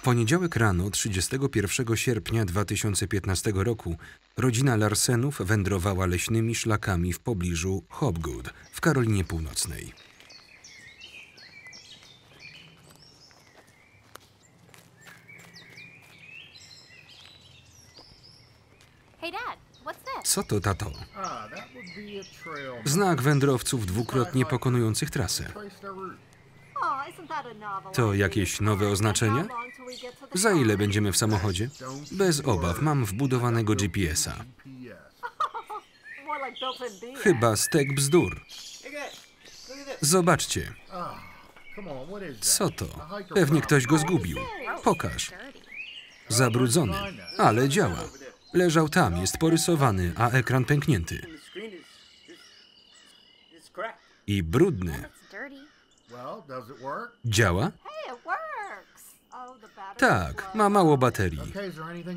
W poniedziałek rano 31 sierpnia 2015 roku rodzina Larsenów wędrowała leśnymi szlakami w pobliżu Hobgood w Karolinie Północnej. Co to, tato? Znak wędrowców dwukrotnie pokonujących trasę. To jakieś nowe oznaczenia? Za ile będziemy w samochodzie? Bez obaw, mam wbudowanego GPS-a. Chyba stek bzdur. Zobaczcie. Co to? Pewnie ktoś go zgubił. Pokaż. Zabrudzony, ale działa. Leżał tam, jest porysowany, a ekran pęknięty. I brudny. Działa? Tak, ma mało baterii.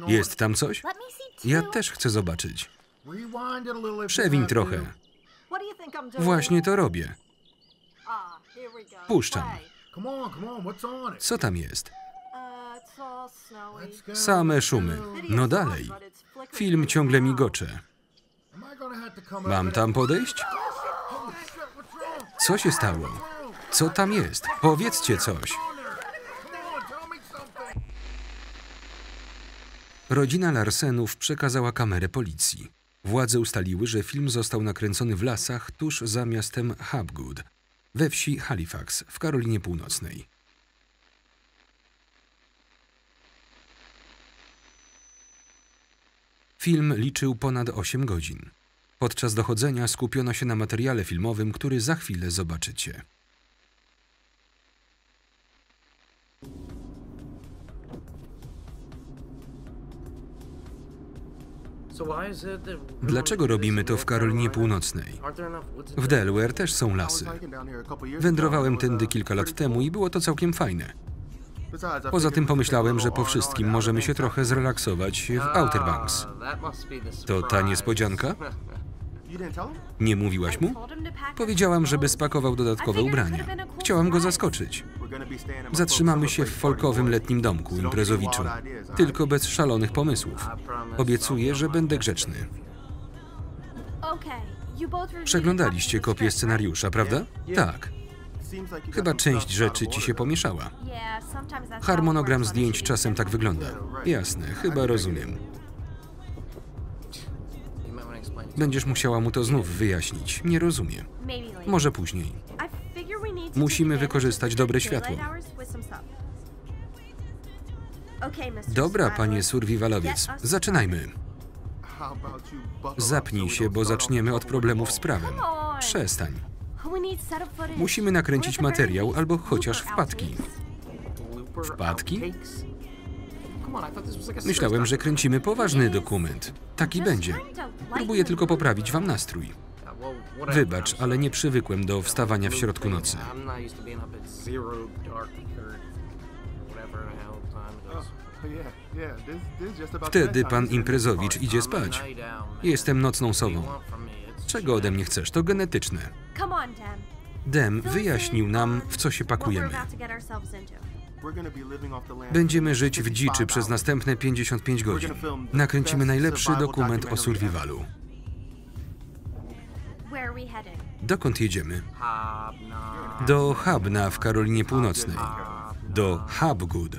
Jest tam coś? Ja też chcę zobaczyć. Przewiń trochę. Właśnie to robię. Puszczam. Co tam jest? Same szumy. No dalej. Film ciągle migocze. Mam tam podejść? Co się stało? Co tam jest? Powiedzcie coś. Rodzina Larsenów przekazała kamerę policji. Władze ustaliły, że film został nakręcony w lasach tuż za miastem Hobgood, we wsi Halifax w Karolinie Północnej. Film liczył ponad 8 godzin. Podczas dochodzenia skupiono się na materiale filmowym, który za chwilę zobaczycie. Dlaczego robimy to w Karolinie Północnej? W Delaware też są lasy. Wędrowałem tędy kilka lat temu i było to całkiem fajne. Poza tym pomyślałem, że po wszystkim możemy się trochę zrelaksować w Outer Banks. To ta niespodzianka? Nie mówiłaś mu? Powiedziałam, żeby spakował dodatkowe ubrania. Chciałam go zaskoczyć. Zatrzymamy się w folkowym letnim domku, imprezowiczu. Tylko bez szalonych pomysłów. Obiecuję, że będę grzeczny. Przeglądaliście kopię scenariusza, prawda? Tak. Chyba część rzeczy ci się pomieszała. Harmonogram zdjęć czasem tak wygląda. Jasne, chyba rozumiem. Będziesz musiała mu to znów wyjaśnić. Nie rozumiem. Może później. Musimy wykorzystać dobre światło. Dobra, panie survivalowiec, zaczynajmy. Zapnij się, bo zaczniemy od problemów z prawem. Przestań. Musimy nakręcić materiał albo chociaż wpadki. Wpadki? Myślałem, że kręcimy poważny dokument. Taki będzie. Próbuję tylko poprawić wam nastrój. Wybacz, ale nie przywykłem do wstawania w środku nocy. Wtedy pan imprezowicz idzie spać. Jestem nocną sową. Czego ode mnie chcesz? To genetyczne. Dem wyjaśnił nam, w co się pakujemy. Będziemy żyć w dziczy przez następne 55 godzin. Nakręcimy najlepszy dokument o survivalu. Dokąd jedziemy? Do Hubna w Karolinie Północnej. Do Hobgood.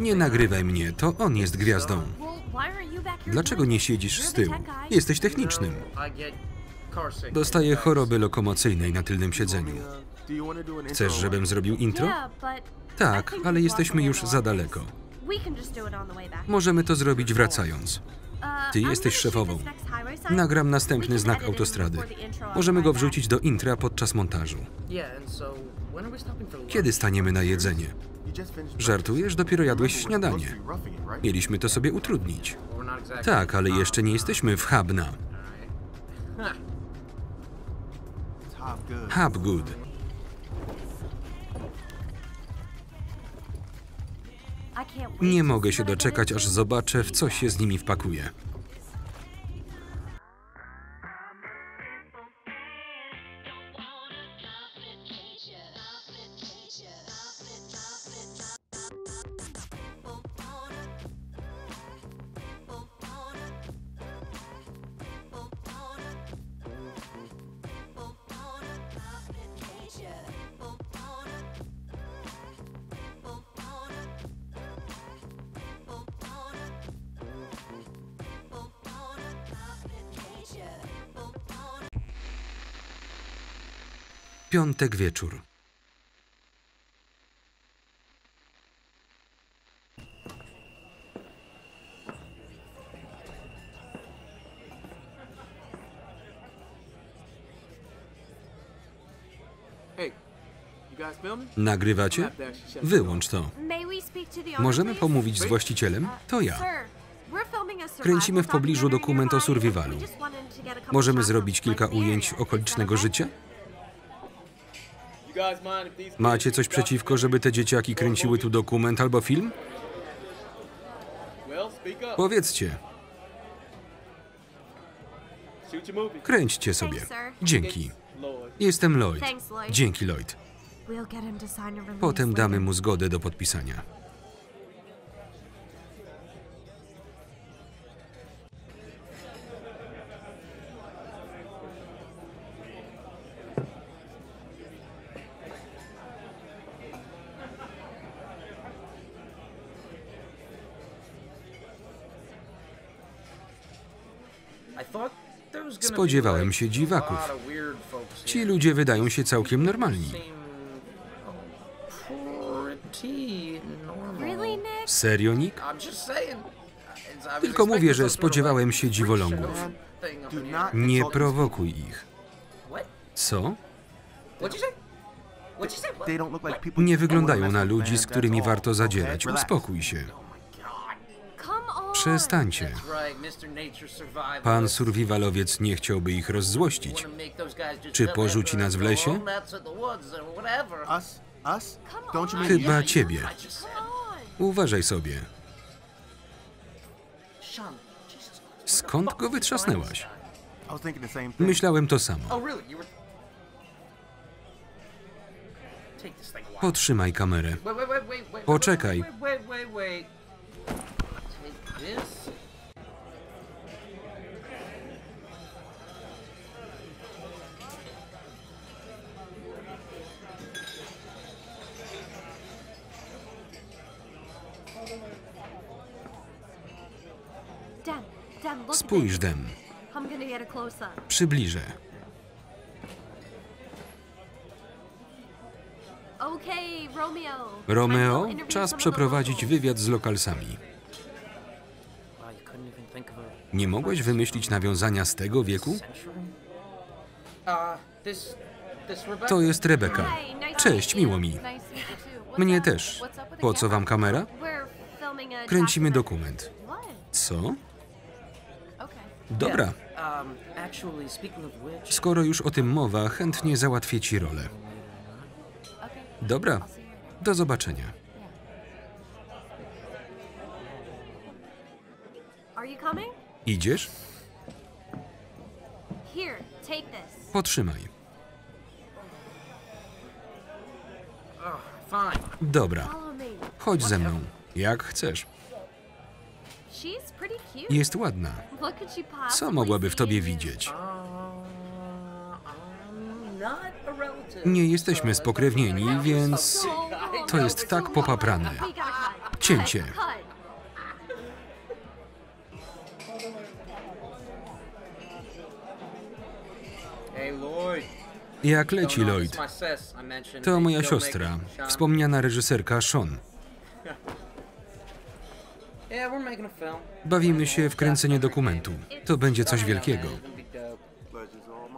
Nie nagrywaj mnie, to on jest gwiazdą. Dlaczego nie siedzisz z tyłu? Jesteś technicznym. Dostaję choroby lokomocyjnej na tylnym siedzeniu. Chcesz, żebym zrobił intro? Tak, ale jesteśmy już za daleko. Możemy to zrobić wracając. Ty jesteś szefową. Nagram następny znak autostrady. Możemy go wrzucić do intra podczas montażu. Kiedy staniemy na jedzenie? Żartujesz? Dopiero jadłeś śniadanie. Mieliśmy to sobie utrudnić. Tak, ale jeszcze nie jesteśmy w Hubna. Hobgood. Nie mogę się doczekać, aż zobaczę, w co się z nimi wpakuje. Piątek wieczór. Nagrywacie? Wyłącz to. Możemy pomówić z właścicielem? To ja. Kręcimy w pobliżu dokument o survivalu. Możemy zrobić kilka ujęć okolicznego życia? Macie coś przeciwko, żeby te dzieciaki kręciły tu dokument albo film? Powiedzcie. Kręćcie sobie. Dzięki. Jestem Lloyd. Dzięki, Lloyd. Potem damy mu zgodę do podpisania. Spodziewałem się dziwaków. Ci ludzie wydają się całkiem normalni. Serio, Nick? Tylko mówię, że spodziewałem się dziwolągów. Nie prowokuj ich. Co? Nie wyglądają na ludzi, z którymi warto zadzierać. Uspokój się. Przestańcie. Pan survivalowiec nie chciałby ich rozzłościć. Czy porzuci nas w lesie? Chyba ciebie. Uważaj sobie. Skąd go wytrzasnęłaś? Myślałem to samo. Potrzymaj kamerę. Poczekaj. Spójrz, Dem. Przybliżę. Romeo, czas przeprowadzić wywiad z lokalsami. Nie mogłeś wymyślić nawiązania z tego wieku? To jest Rebeka. Cześć, miło mi. Mnie też. Po co wam kamera? Kręcimy dokument. Co? Dobra. Skoro już o tym mowa, chętnie załatwię ci rolę. Dobra. Do zobaczenia. Idziesz? Potrzymaj. Dobra. Chodź ze mną, jak chcesz. Jest ładna. Co mogłaby w tobie widzieć? Nie jesteśmy spokrewnieni, więc to jest tak popaprane. Cięcie. Jak leci, Lloyd? To moja siostra, wspomniana reżyserka Sean. Bawimy się w kręcenie dokumentu. To będzie coś wielkiego.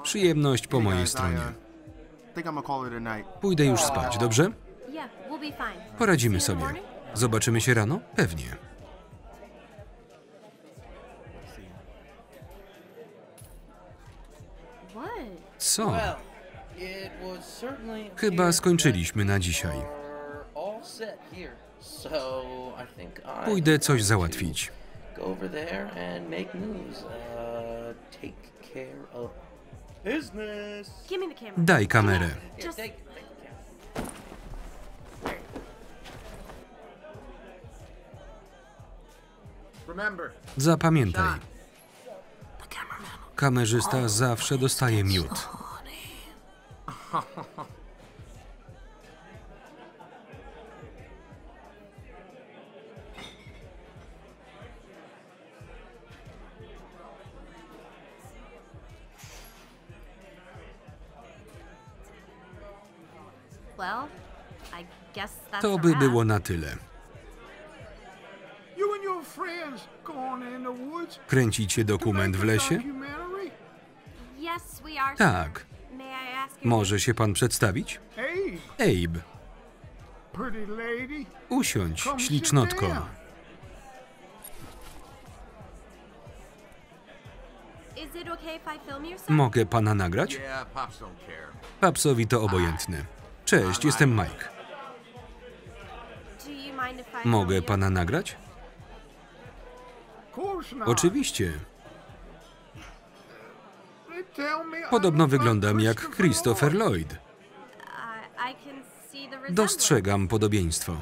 Przyjemność po mojej stronie. Pójdę już spać, dobrze? Poradzimy sobie. Zobaczymy się rano? Pewnie. Co? Chyba skończyliśmy na dzisiaj. Pójdę coś załatwić. Daj kamerę. Zapamiętaj. Kamerzysta zawsze dostaje miód. To by było na tyle. Kręcicie dokument w lesie? Tak. Może się pan przedstawić? Abe. Usiądź, ślicznotko. Mogę pana nagrać? Papsowi to obojętne. Cześć, jestem Mike. Mogę pana nagrać? Oczywiście. Podobno wyglądam jak Christopher Lloyd. Dostrzegam podobieństwo.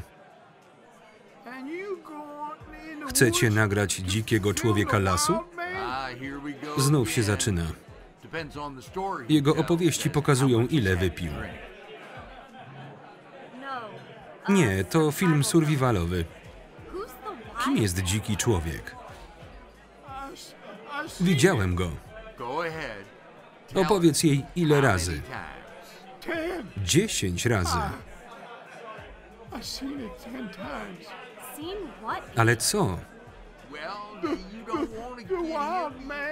Chcecie nagrać dzikiego człowieka lasu? Znów się zaczyna. Jego opowieści pokazują, ile wypił. Nie, to film survivalowy. Kim jest dziki człowiek? Widziałem go. Opowiedz jej, ile razy. 10 razy. Ale co?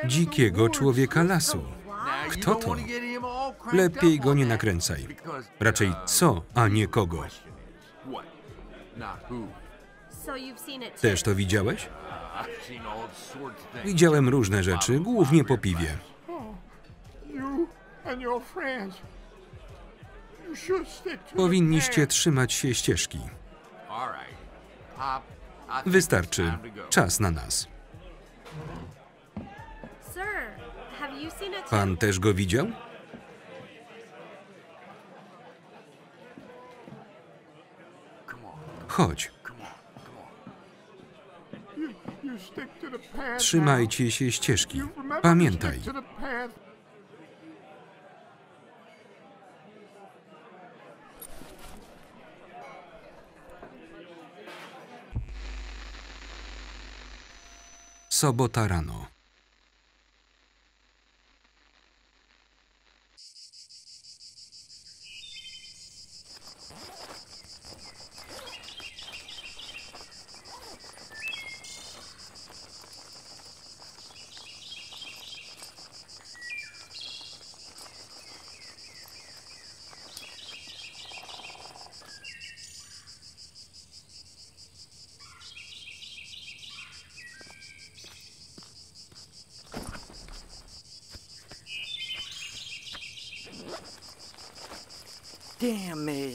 Dzikiego człowieka lasu. Kto to? Lepiej go nie nakręcaj. Raczej co, a nie kogo. Też to widziałeś? Widziałem różne rzeczy, głównie po piwie. Powinniście trzymać się ścieżki. Wystarczy. Czas na nas. Pan też go widział? Chodź. Trzymajcie się ścieżki. Pamiętaj. Sobota rano.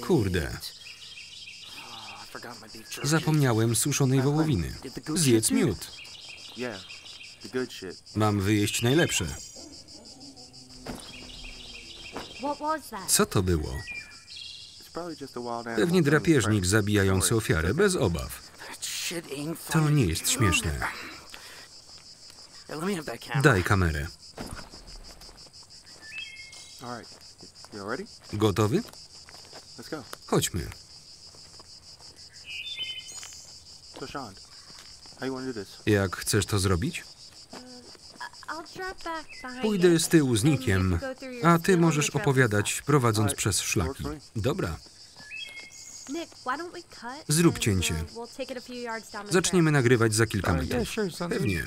Kurde. Zapomniałem suszonej wołowiny. Zjedz miód. Mam wyjeść najlepsze. Co to było? Pewnie drapieżnik zabijający ofiarę, bez obaw. To nie jest śmieszne. Daj kamerę. Gotowy? Chodźmy. Jak chcesz to zrobić? Pójdę z tyłu z Nickiem, a ty możesz opowiadać, prowadząc przez szlaki. Dobra. Zrób cięcie. Zaczniemy nagrywać za kilka minut. Pewnie.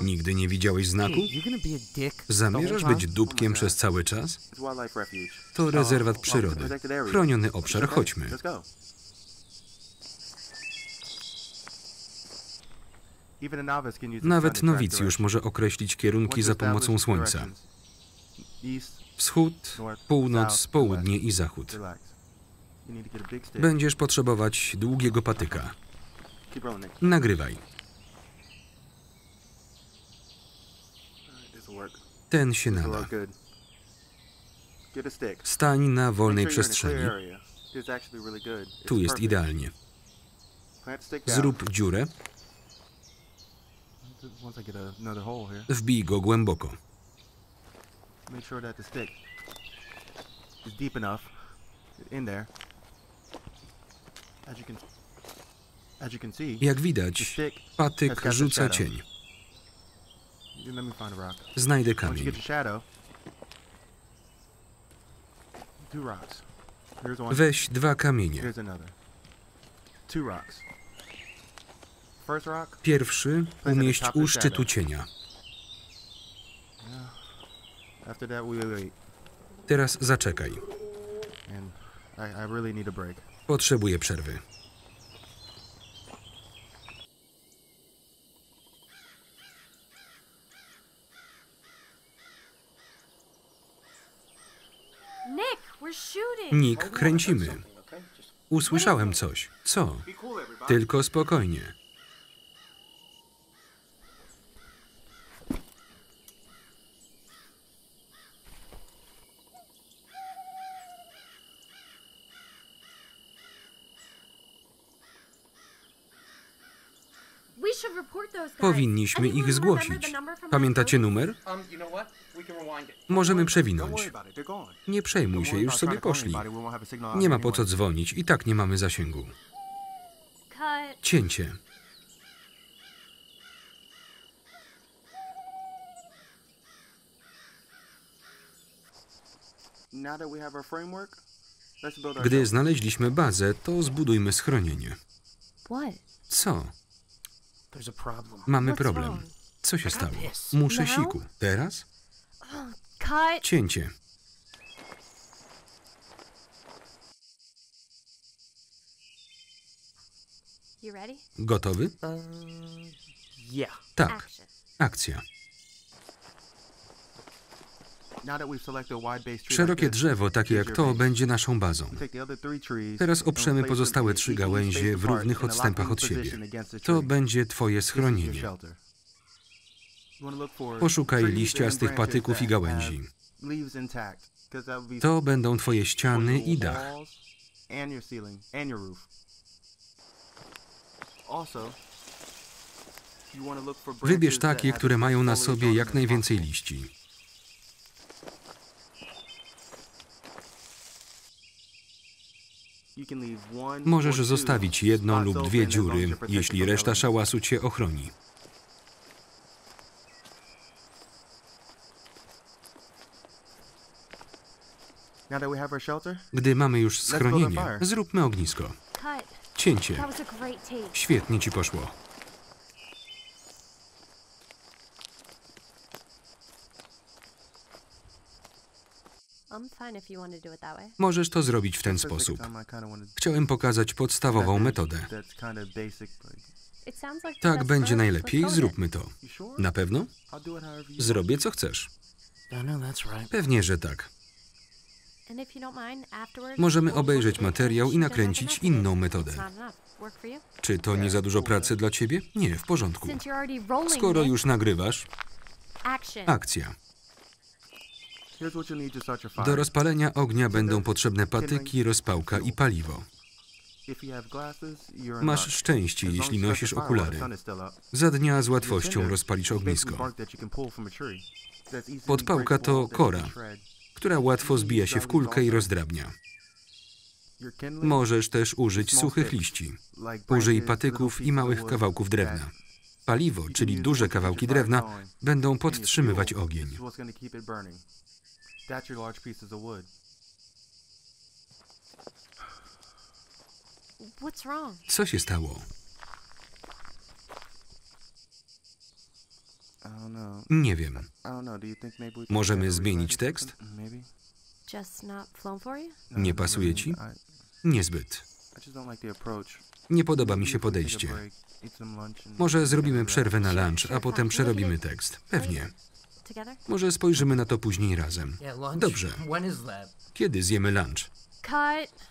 Nigdy nie widziałeś znaku? Zamierzasz być dupkiem przez cały czas? To rezerwat przyrody. Chroniony obszar, chodźmy. Nawet nowicjusz może określić kierunki za pomocą słońca. Wschód, północ, południe i zachód. Będziesz potrzebować długiego patyka. Nagrywaj. Ten się nada. Stań na wolnej przestrzeni. Tu jest idealnie. Zrób dziurę. Wbij go głęboko. Jak widać, patyk rzuca cień. Znajdę kamień. Weź dwa kamienie. Pierwszy umieść u szczytu cienia. Teraz zaczekaj. Potrzebuję przerwy. Nick, kręcimy. Usłyszałem coś. Co? Tylko spokojnie. Powinniśmy ich zgłosić. Pamiętacie numer? Możemy przewinąć. Nie przejmuj się, już sobie poszli. Nie ma po co dzwonić, i tak nie mamy zasięgu. Cięcie. Gdy znaleźliśmy bazę, to zbudujmy schronienie. Co? Mamy problem. Co się stało? Muszę siku. Teraz? Cięcie. Gotowy? Tak. Akcja. Szerokie drzewo, takie jak to, będzie naszą bazą. Teraz oprzemy pozostałe trzy gałęzie w równych odstępach od siebie. To będzie twoje schronienie. Poszukaj liścia z tych patyków i gałęzi. To będą twoje ściany i dach. Wybierz takie, które mają na sobie jak najwięcej liści. Możesz zostawić jedną lub dwie dziury, jeśli reszta szałasu cię ochroni. Gdy mamy już schronienie, zróbmy ognisko. Cięcie. Świetnie ci poszło. Możesz to zrobić w ten sposób. Chciałem pokazać podstawową metodę. Tak będzie najlepiej, zróbmy to. Na pewno? Zrobię co chcesz. Pewnie, że tak. Możemy obejrzeć materiał i nakręcić inną metodę. Czy to nie za dużo pracy dla ciebie? Nie, w porządku. Skoro już nagrywasz... Akcja. Do rozpalenia ognia będą potrzebne patyki, rozpałka i paliwo. Masz szczęście, jeśli nosisz okulary. Za dnia z łatwością rozpalisz ognisko. Podpałka to kora, która łatwo zbija się w kulkę i rozdrabnia. Możesz też użyć suchych liści. Użyj patyków i małych kawałków drewna. Paliwo, czyli duże kawałki drewna, będą podtrzymywać ogień. Co się stało? Nie wiem. Możemy zmienić tekst? Nie pasuje ci? Niezbyt. Nie podoba mi się podejście. Może zrobimy przerwę na lunch, a potem przerobimy tekst. Pewnie. Może spojrzymy na to później razem. Dobrze. Kiedy zjemy lunch?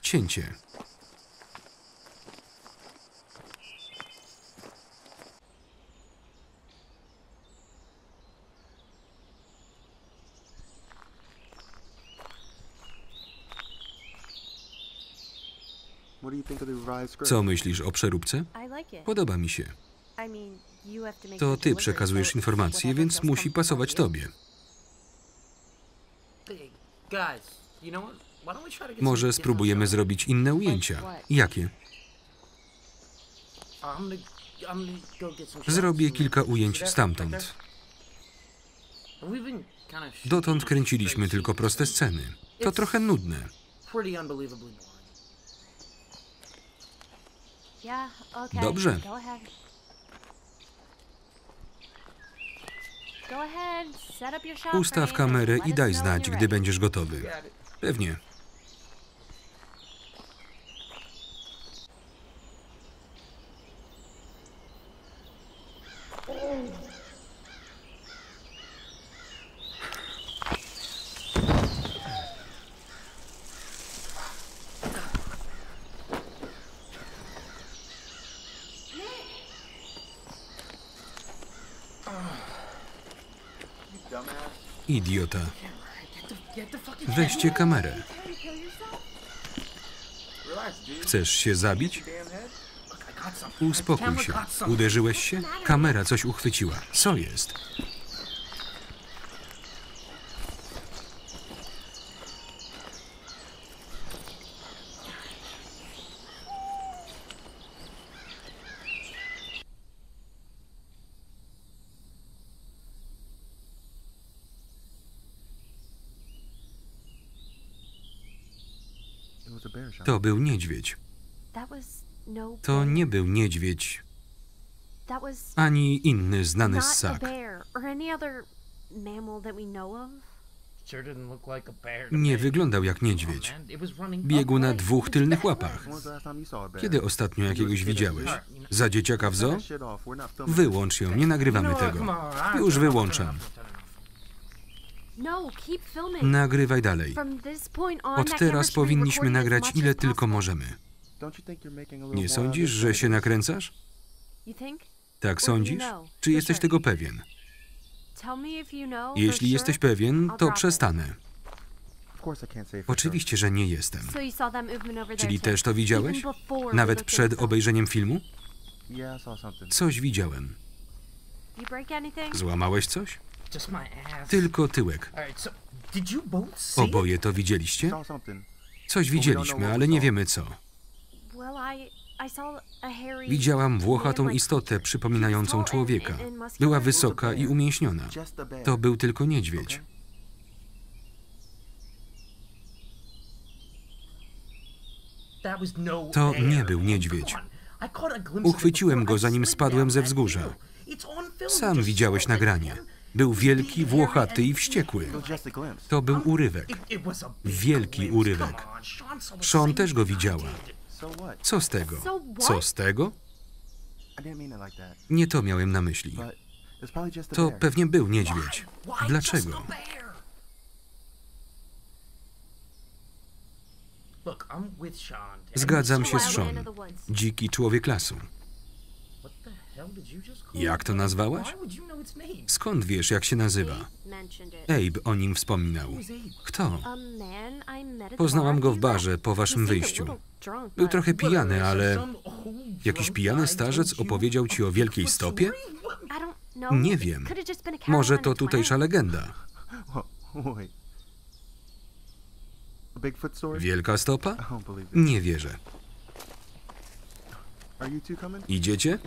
Cięcie. Co myślisz o przeróbce? Podoba mi się. To ty przekazujesz informacje, więc musi pasować tobie. Może spróbujemy zrobić inne ujęcia. Jakie? Zrobię kilka ujęć stamtąd. Dotąd kręciliśmy tylko proste sceny. To trochę nudne. Dobrze. Ustaw kamerę i daj znać, gdy będziesz gotowy. Pewnie. Idiota. Weźcie kamerę. Chcesz się zabić? Uspokój się. Uderzyłeś się? Kamera coś uchwyciła. Co jest? To był niedźwiedź. To nie był niedźwiedź, ani inny znany ssak. Nie wyglądał jak niedźwiedź. Biegł na dwóch tylnych łapach. Kiedy ostatnio jakiegoś widziałeś? Za dzieciaka w zoo? Wyłącz ją, nie nagrywamy tego. Już wyłączam. Nagrywaj dalej. Od teraz powinniśmy nagrać ile tylko możemy. Nie sądzisz, że się nakręcasz? Tak sądzisz? Czy jesteś tego pewien? Jeśli jesteś pewien, to przestanę. Oczywiście, że nie jestem. Czyli też to widziałeś? Nawet przed obejrzeniem filmu? Coś widziałem. Złamałeś coś? Tylko tyłek. Oboje to widzieliście? Coś widzieliśmy, ale nie wiemy co. Widziałam włochatą istotę przypominającą człowieka. Była wysoka i umięśniona. To był tylko niedźwiedź. To nie był niedźwiedź. Uchwyciłem go, zanim spadłem ze wzgórza. Sam widziałeś nagranie. Był wielki, włochaty i wściekły. To był urywek. Wielki urywek. Sean też go widziała. Co z tego? Co z tego? Nie to miałem na myśli. To pewnie był niedźwiedź. Dlaczego? Zgadzam się z Sean. Dziki człowiek lasu. Jak to nazwałaś? Skąd wiesz, jak się nazywa? Abe o nim wspominał. Kto? Poznałam go w barze po waszym wyjściu. Był trochę pijany, ale... Jakiś pijany starzec opowiedział ci o wielkiej stopie? Nie wiem. Może to tutejsza legenda. Wielka stopa? Nie wierzę. Idziecie?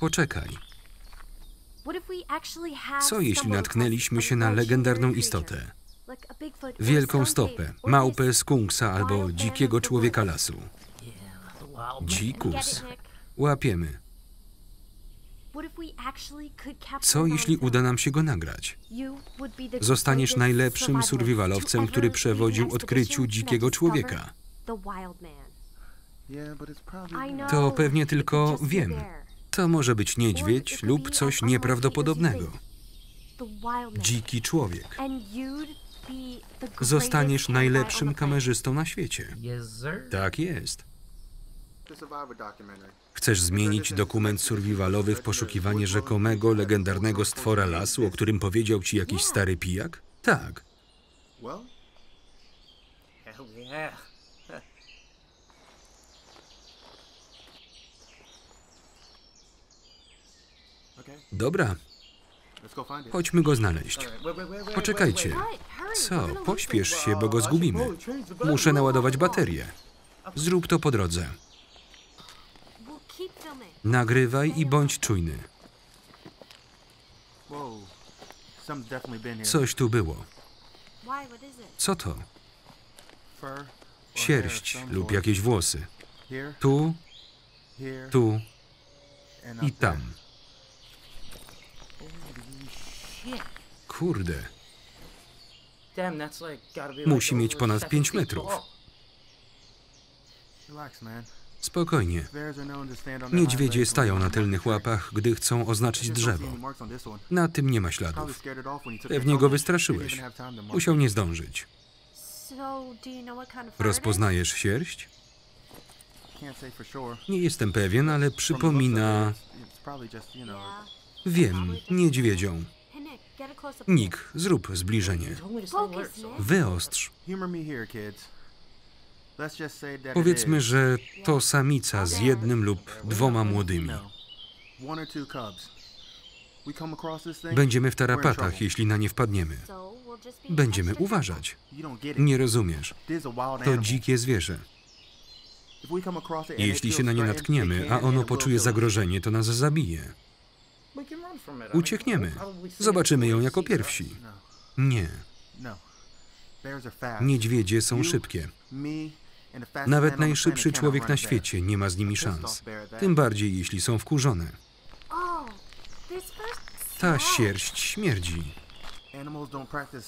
Poczekaj. Co jeśli natknęliśmy się na legendarną istotę? Wielką stopę, małpę, skunksa albo dzikiego człowieka lasu. Dzikus. Łapiemy. Co jeśli uda nam się go nagrać? Zostaniesz najlepszym survivalowcem, który przewodził odkryciu dzikiego człowieka. To pewnie tylko wiem. To może być niedźwiedź lub coś nieprawdopodobnego. Dziki człowiek. Zostaniesz najlepszym kamerzystą na świecie. Tak jest. Chcesz zmienić dokument survivalowy w poszukiwanie rzekomego, legendarnego stwora lasu, o którym powiedział ci jakiś stary pijak? Tak. Dobra. Chodźmy go znaleźć. Poczekajcie. Co? Pośpiesz się, bo go zgubimy. Muszę naładować baterię. Zrób to po drodze. Nagrywaj i bądź czujny. Coś tu było. Co to? Sierść lub jakieś włosy. Tu, tu i tam. Kurde. Musi mieć ponad 5 metrów. Spokojnie. Niedźwiedzie stają na tylnych łapach, gdy chcą oznaczyć drzewo. Na tym nie ma śladów. Pewnie go wystraszyłeś. Musiał nie zdążyć. Rozpoznajesz sierść? Nie jestem pewien, ale przypomina... Wiem, niedźwiedzią. Nick, zrób zbliżenie. Wyostrz. Powiedzmy, że to samica z jednym lub 2 młodymi. Będziemy w tarapatach, jeśli na nie wpadniemy. Będziemy uważać. Nie rozumiesz. To dzikie zwierzę. Jeśli się na nie natkniemy, a ono poczuje zagrożenie, to nas zabije. Uciekniemy. Zobaczymy ją jako pierwsi. Nie. Niedźwiedzie są szybkie. Nawet najszybszy człowiek na świecie nie ma z nimi szans. Tym bardziej, jeśli są wkurzone. Ta sierść śmierdzi.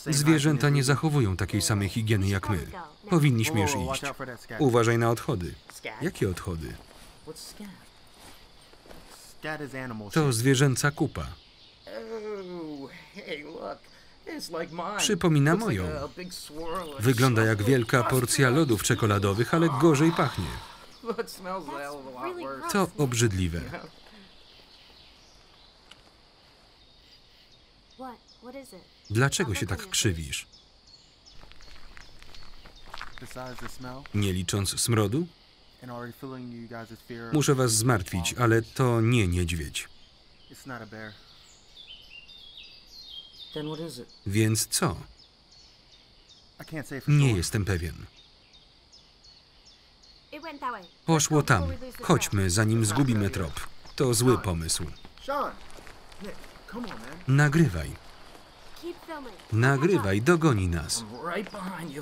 Zwierzęta nie zachowują takiej samej higieny jak my. Powinniśmy już iść. Uważaj na odchody. Jakie odchody? To zwierzęca kupa. Przypomina moją. Wygląda jak wielka porcja lodów czekoladowych, ale gorzej pachnie. To obrzydliwe. Dlaczego się tak krzywisz? Nie licząc smrodu? Muszę was zmartwić, ale to nie niedźwiedź. Więc co? Nie jestem pewien. Poszło tam. Chodźmy, zanim zgubimy trop. To zły pomysł. Nagrywaj. Nagrywaj, dogoni nas.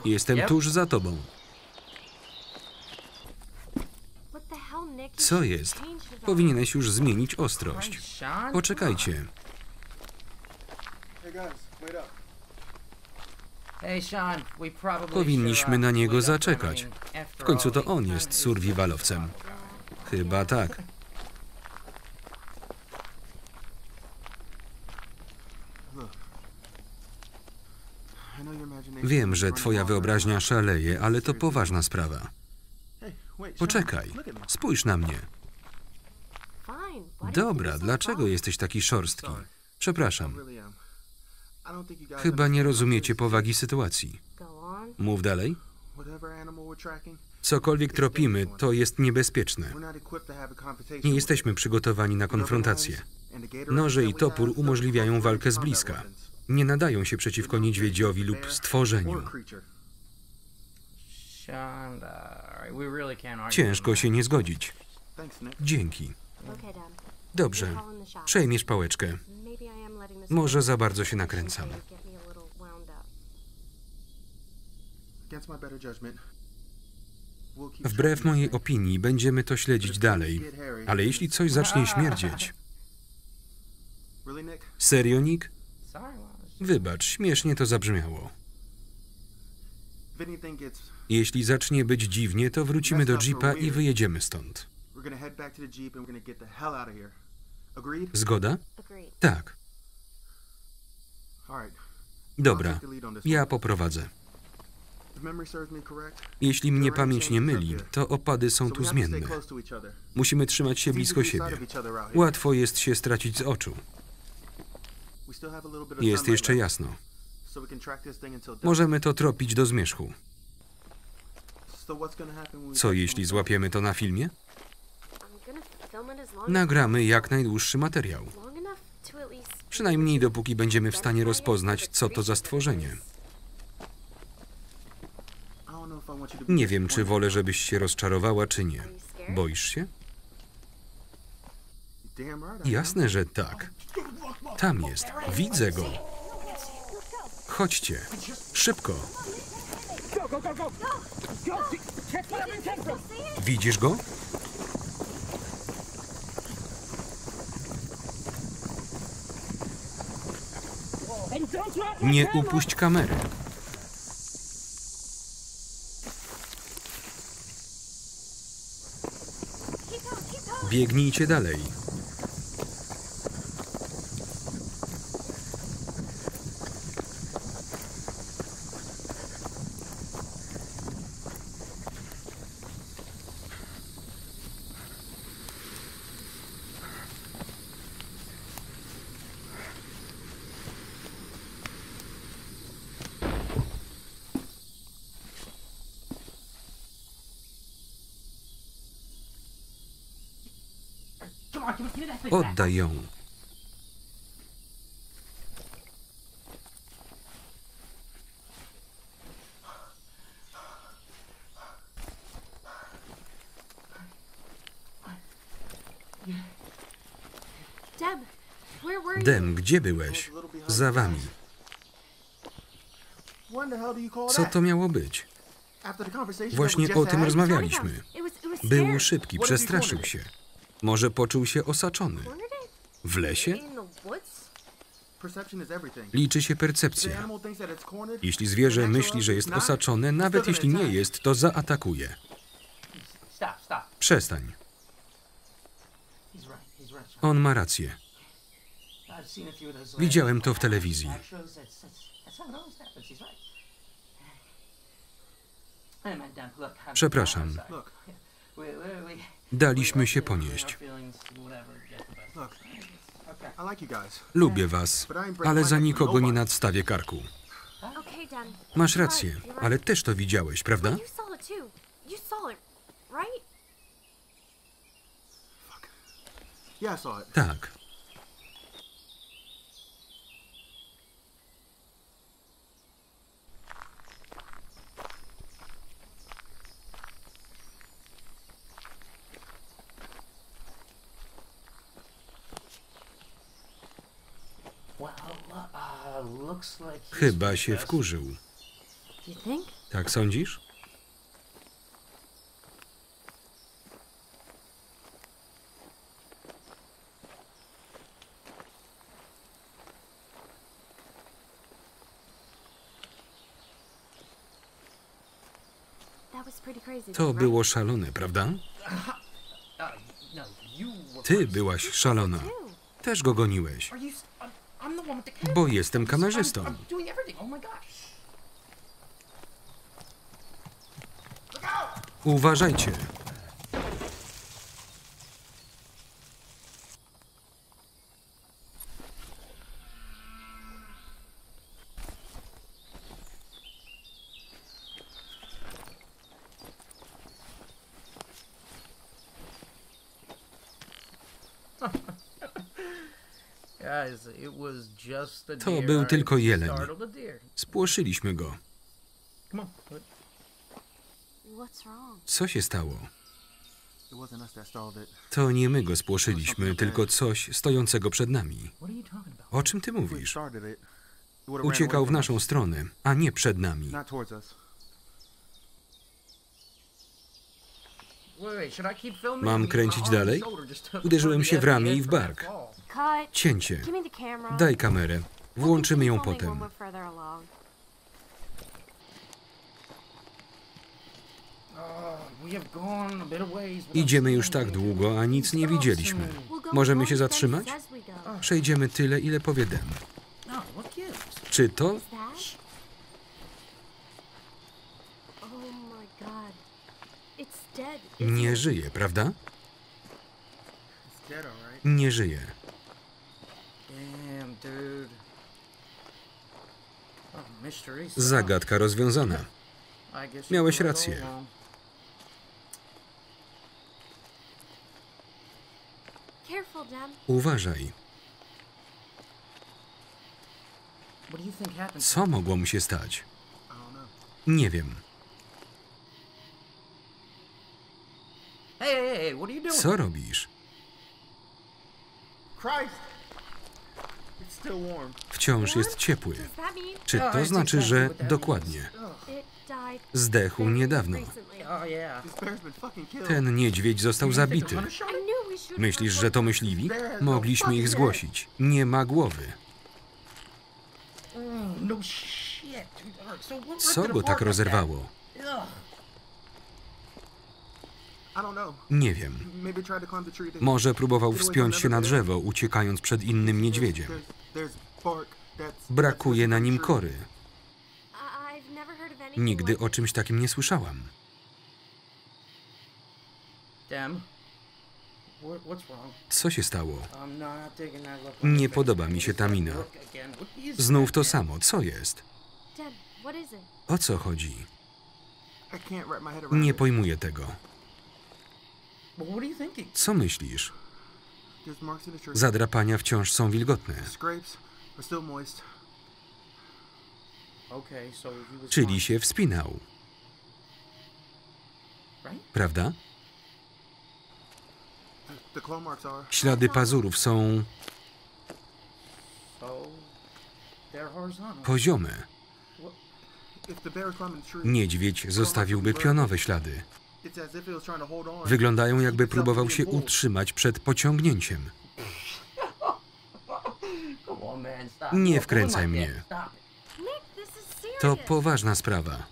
Jestem tuż za tobą. Co jest? Powinieneś już zmienić ostrość. Poczekajcie. Powinniśmy na niego zaczekać. W końcu to on jest survivalowcem. Chyba tak. Wiem, że twoja wyobraźnia szaleje, ale to poważna sprawa. Poczekaj, spójrz na mnie. Dobra, dlaczego jesteś taki szorstki? Przepraszam. Chyba nie rozumiecie powagi sytuacji. Mów dalej. Cokolwiek tropimy, to jest niebezpieczne. Nie jesteśmy przygotowani na konfrontację. Noże i topór umożliwiają walkę z bliska. Nie nadają się przeciwko niedźwiedziowi lub stworzeniu. Ciężko się nie zgodzić. Dzięki. Dobrze, przejmiesz pałeczkę. Może za bardzo się nakręcam. Wbrew mojej opinii będziemy to śledzić dalej, ale jeśli coś zacznie śmierdzieć... Serio, Nick? Wybacz, śmiesznie to zabrzmiało. Jeśli zacznie być dziwnie, to wrócimy do jeepa i wyjedziemy stąd. Zgoda? Tak. Dobra, ja poprowadzę. Jeśli mnie pamięć nie myli, to opady są tu zmienne. Musimy trzymać się blisko siebie. Łatwo jest się stracić z oczu. Jest jeszcze jasno. Możemy to tropić do zmierzchu. Co jeśli złapiemy to na filmie? Nagramy jak najdłuższy materiał. Przynajmniej dopóki będziemy w stanie rozpoznać, co to za stworzenie. Nie wiem, czy wolę, żebyś się rozczarowała, czy nie. Boisz się? Jasne, że tak. Tam jest. Widzę go. Chodźcie. Szybko. Widzisz go? Nie upuść kamery. Biegnijcie dalej. Oddaj ją. Dem, gdzie byłeś? Za wami. Co to miało być? Właśnie o tym rozmawialiśmy. Był szybki, przestraszył się. Może poczuł się osaczony. W lesie? Liczy się percepcja. Jeśli zwierzę myśli, że jest osaczone, nawet jeśli nie jest, to zaatakuje. Przestań. On ma rację. Widziałem to w telewizji. Przepraszam. Daliśmy się ponieść. Lubię was, ale za nikogo nie nadstawię karku. Masz rację, ale też to widziałeś, prawda? Tak. Chyba się wkurzył. Tak sądzisz? To było szalone, prawda? Ty byłaś szalona. Też go goniłeś. Bo jestem kamerzystą. Uważajcie. To był tylko jeleń. Spłoszyliśmy go. Co się stało? To nie my go spłoszyliśmy, tylko coś stojącego przed nami. O czym ty mówisz? Uciekał w naszą stronę, a nie przed nami. Mam kręcić dalej? Uderzyłem się w ramię i w bark. Cięcie. Daj kamerę. Włączymy ją potem. Idziemy już tak długo, a nic nie widzieliśmy. Możemy się zatrzymać? Przejdziemy tyle, ile powie Dem. Czy to? Nie żyje, prawda? Nie żyje. Zagadka rozwiązana. Miałeś rację. Uważaj. Co mogło mu się stać? Nie wiem. Co robisz? Wciąż jest ciepły. Czy to znaczy, że... Dokładnie. Zdechł niedawno. Ten niedźwiedź został zabity. Myślisz, że to myśliwi? Mogliśmy ich zgłosić. Nie ma głowy. Co go tak rozerwało? Nie wiem. Może próbował wspiąć się na drzewo, uciekając przed innym niedźwiedziem. Brakuje na nim kory. Nigdy o czymś takim nie słyszałam. Co się stało? Nie podoba mi się ta mina. Znów to samo. Co jest? O co chodzi? Nie pojmuję tego. Co myślisz? Zadrapania wciąż są wilgotne. Czyli się wspinał. Prawda? Ślady pazurów są... poziome. Niedźwiedź zostawiłby pionowe ślady. Wyglądają, jakby próbował się utrzymać przed pociągnięciem. Nie wkręcaj mnie. To poważna sprawa.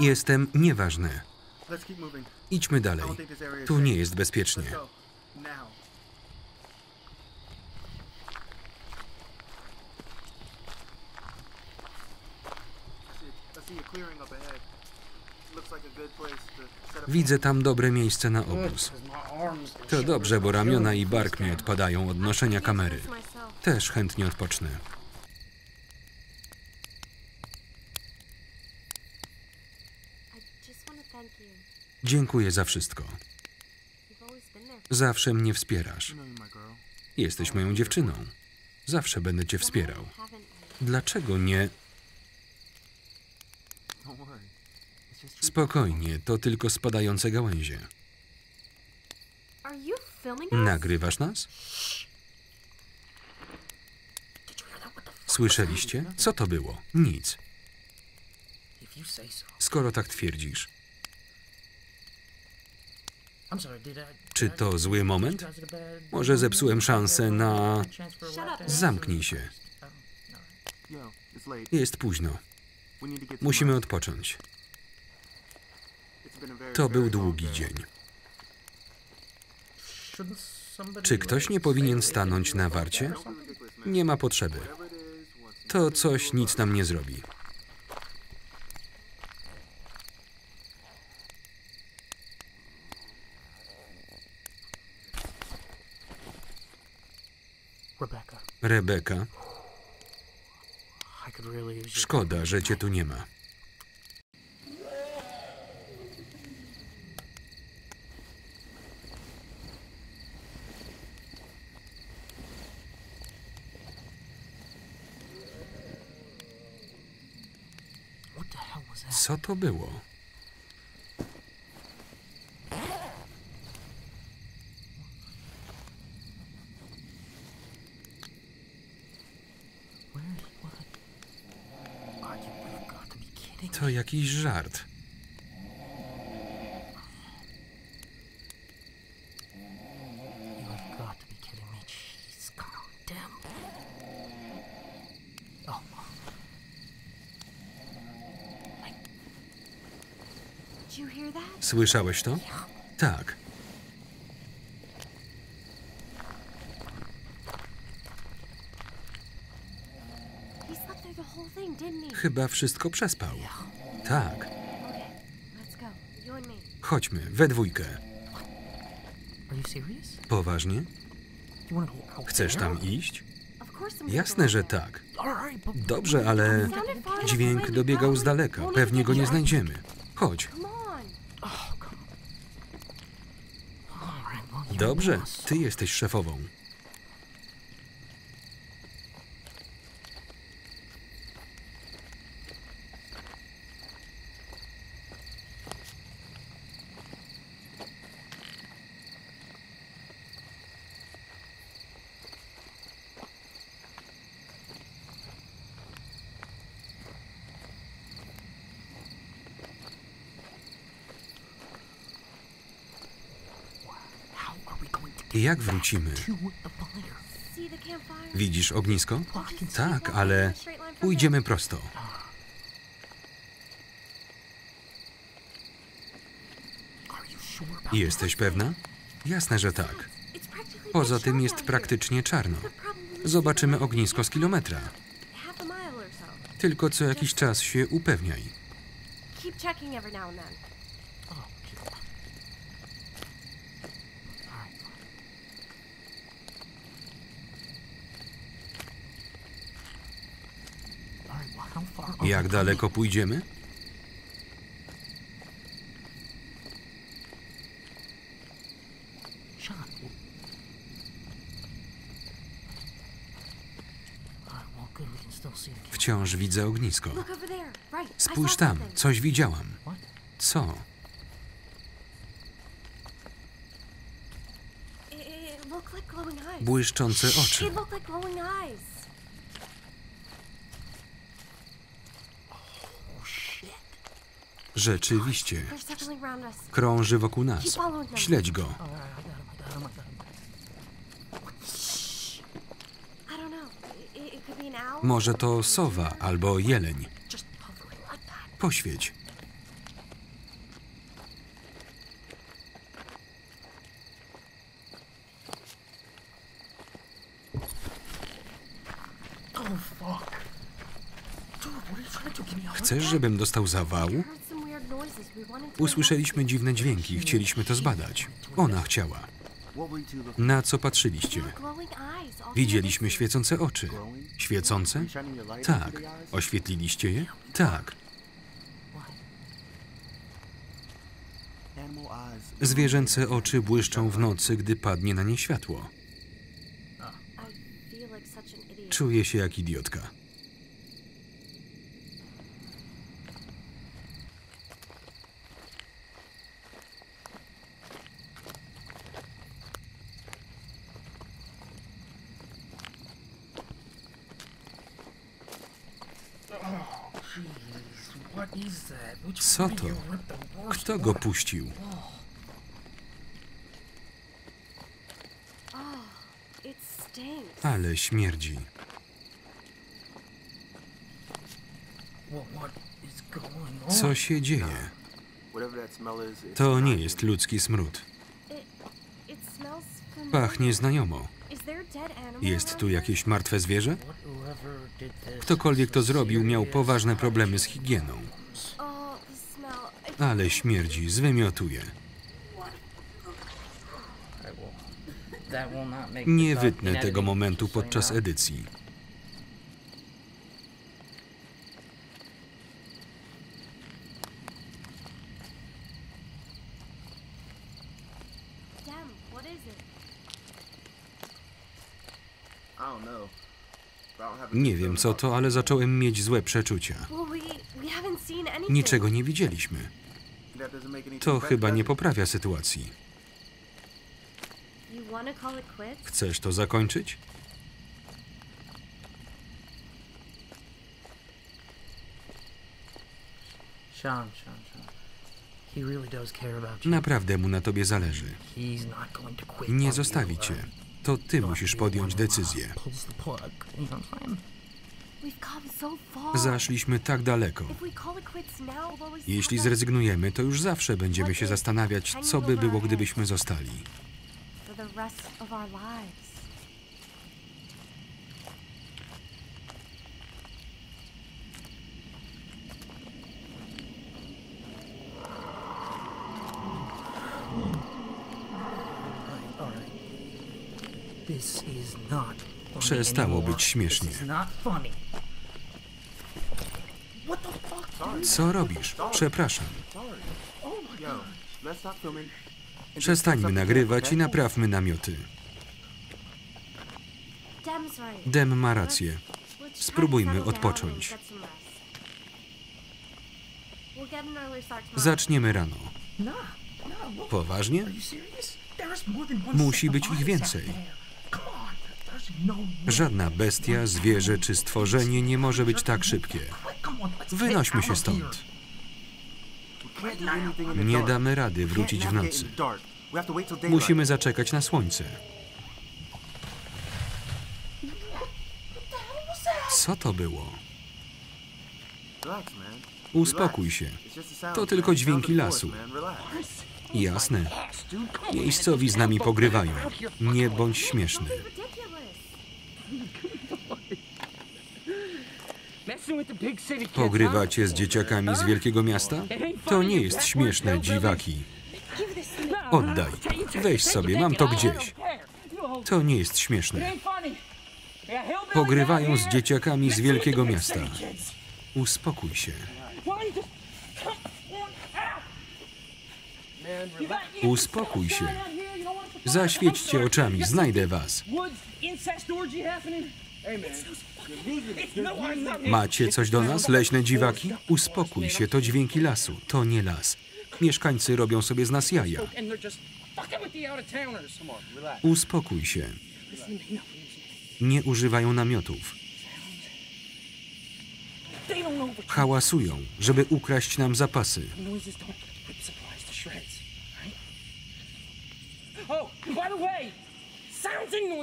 Jestem nieważny. Idźmy dalej. Tu nie jest bezpiecznie. Widzę tam dobre miejsce na obóz. To dobrze, bo ramiona i bark mi odpadają od noszenia kamery. Też chętnie odpocznę. Dziękuję za wszystko. Zawsze mnie wspierasz. Jesteś moją dziewczyną. Zawsze będę cię wspierał. Dlaczego nie... Spokojnie, to tylko spadające gałęzie. Nagrywasz nas? Słyszeliście? Co to było? Nic. Skoro tak twierdzisz. Czy to zły moment? Może zepsułem szansę na... Zamknij się. Jest późno. Musimy odpocząć. To był długi dzień. Czy ktoś nie powinien stanąć na warcie? Nie ma potrzeby. To coś nic nam nie zrobi. Rebeka. Szkoda, że cię tu nie ma. Co to było? To jakiś żart. Słyszałeś to? Tak. Chyba wszystko przespał. Tak. Chodźmy, we dwójkę. Poważnie? Chcesz tam iść? Jasne, że tak. Dobrze, ale dźwięk dobiegał z daleka. Pewnie go nie znajdziemy. Chodź. Dobrze, ty jesteś szefową. Jak wrócimy? Widzisz ognisko? Tak, ale pójdziemy prosto. Jesteś pewna? Jasne, że tak. Poza tym jest praktycznie czarno. Zobaczymy ognisko z kilometra. Tylko co jakiś czas się upewniaj. Jak daleko pójdziemy? Wciąż widzę ognisko. Spójrz tam, coś widziałam. Co? Błyszczące oczy. Rzeczywiście. Krąży wokół nas. Śledź go. Może to sowa albo jeleń. Poświeć. Chcesz, żebym dostał zawału? Usłyszeliśmy dziwne dźwięki, chcieliśmy to zbadać. Ona chciała. Na co patrzyliście? Widzieliśmy świecące oczy. Świecące? Tak. Oświetliliście je? Tak. Zwierzęce oczy błyszczą w nocy, gdy padnie na nie światło. Czuję się jak idiotka. Co to? Kto go puścił? Ale śmierdzi. Co się dzieje? To nie jest ludzki smród. Pachnie znajomo. Jest tu jakieś martwe zwierzę? Ktokolwiek to zrobił, miał poważne problemy z higieną. Ale śmierdzi, zwymiotuje. Nie wytnę tego momentu podczas edycji. Nie wiem co to, ale zacząłem mieć złe przeczucia. Niczego nie widzieliśmy. To chyba nie poprawia sytuacji. Chcesz to zakończyć? Naprawdę mu na tobie zależy. Nie zostawi cię. To ty musisz podjąć decyzję. Zaszliśmy tak daleko. Jeśli zrezygnujemy, to już zawsze będziemy się zastanawiać, co by było, gdybyśmy zostali. Przestało być śmiesznie. Co robisz? Przepraszam. Przestańmy nagrywać i naprawmy namioty. Dem ma rację. Spróbujmy odpocząć. Zaczniemy rano. Poważnie? Musi być ich więcej. Żadna bestia, zwierzę czy stworzenie nie może być tak szybkie. Wynośmy się stąd. Nie damy rady wrócić w nocy. Musimy zaczekać na słońce. Co to było? Uspokój się. To tylko dźwięki lasu. Jasne. Miejscowi z nami pogrywają. Nie bądź śmieszny. Pogrywacie z dzieciakami z wielkiego miasta? To nie jest śmieszne, dziwaki. Oddaj. Weź sobie, mam to gdzieś. To nie jest śmieszne. Pogrywają z dzieciakami z wielkiego miasta. Uspokój się. Uspokój się. Zaświećcie oczami, znajdę was. Macie coś do nas, leśne dziwaki? Uspokój się, to dźwięki lasu, to nie las. Mieszkańcy robią sobie z nas jaja. Uspokój się. Nie używają namiotów. Hałasują, żeby ukraść nam zapasy.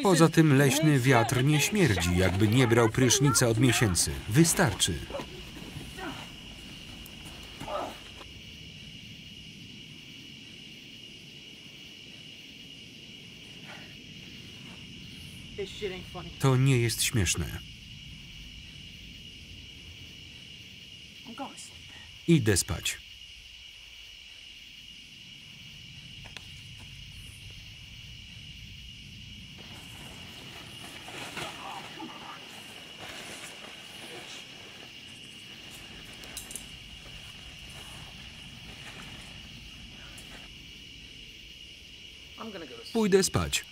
Poza tym leśny wiatr nie śmierdzi, jakby nie brał prysznica od miesięcy. Wystarczy. To nie jest śmieszne. Idę spać. Pójdę spać.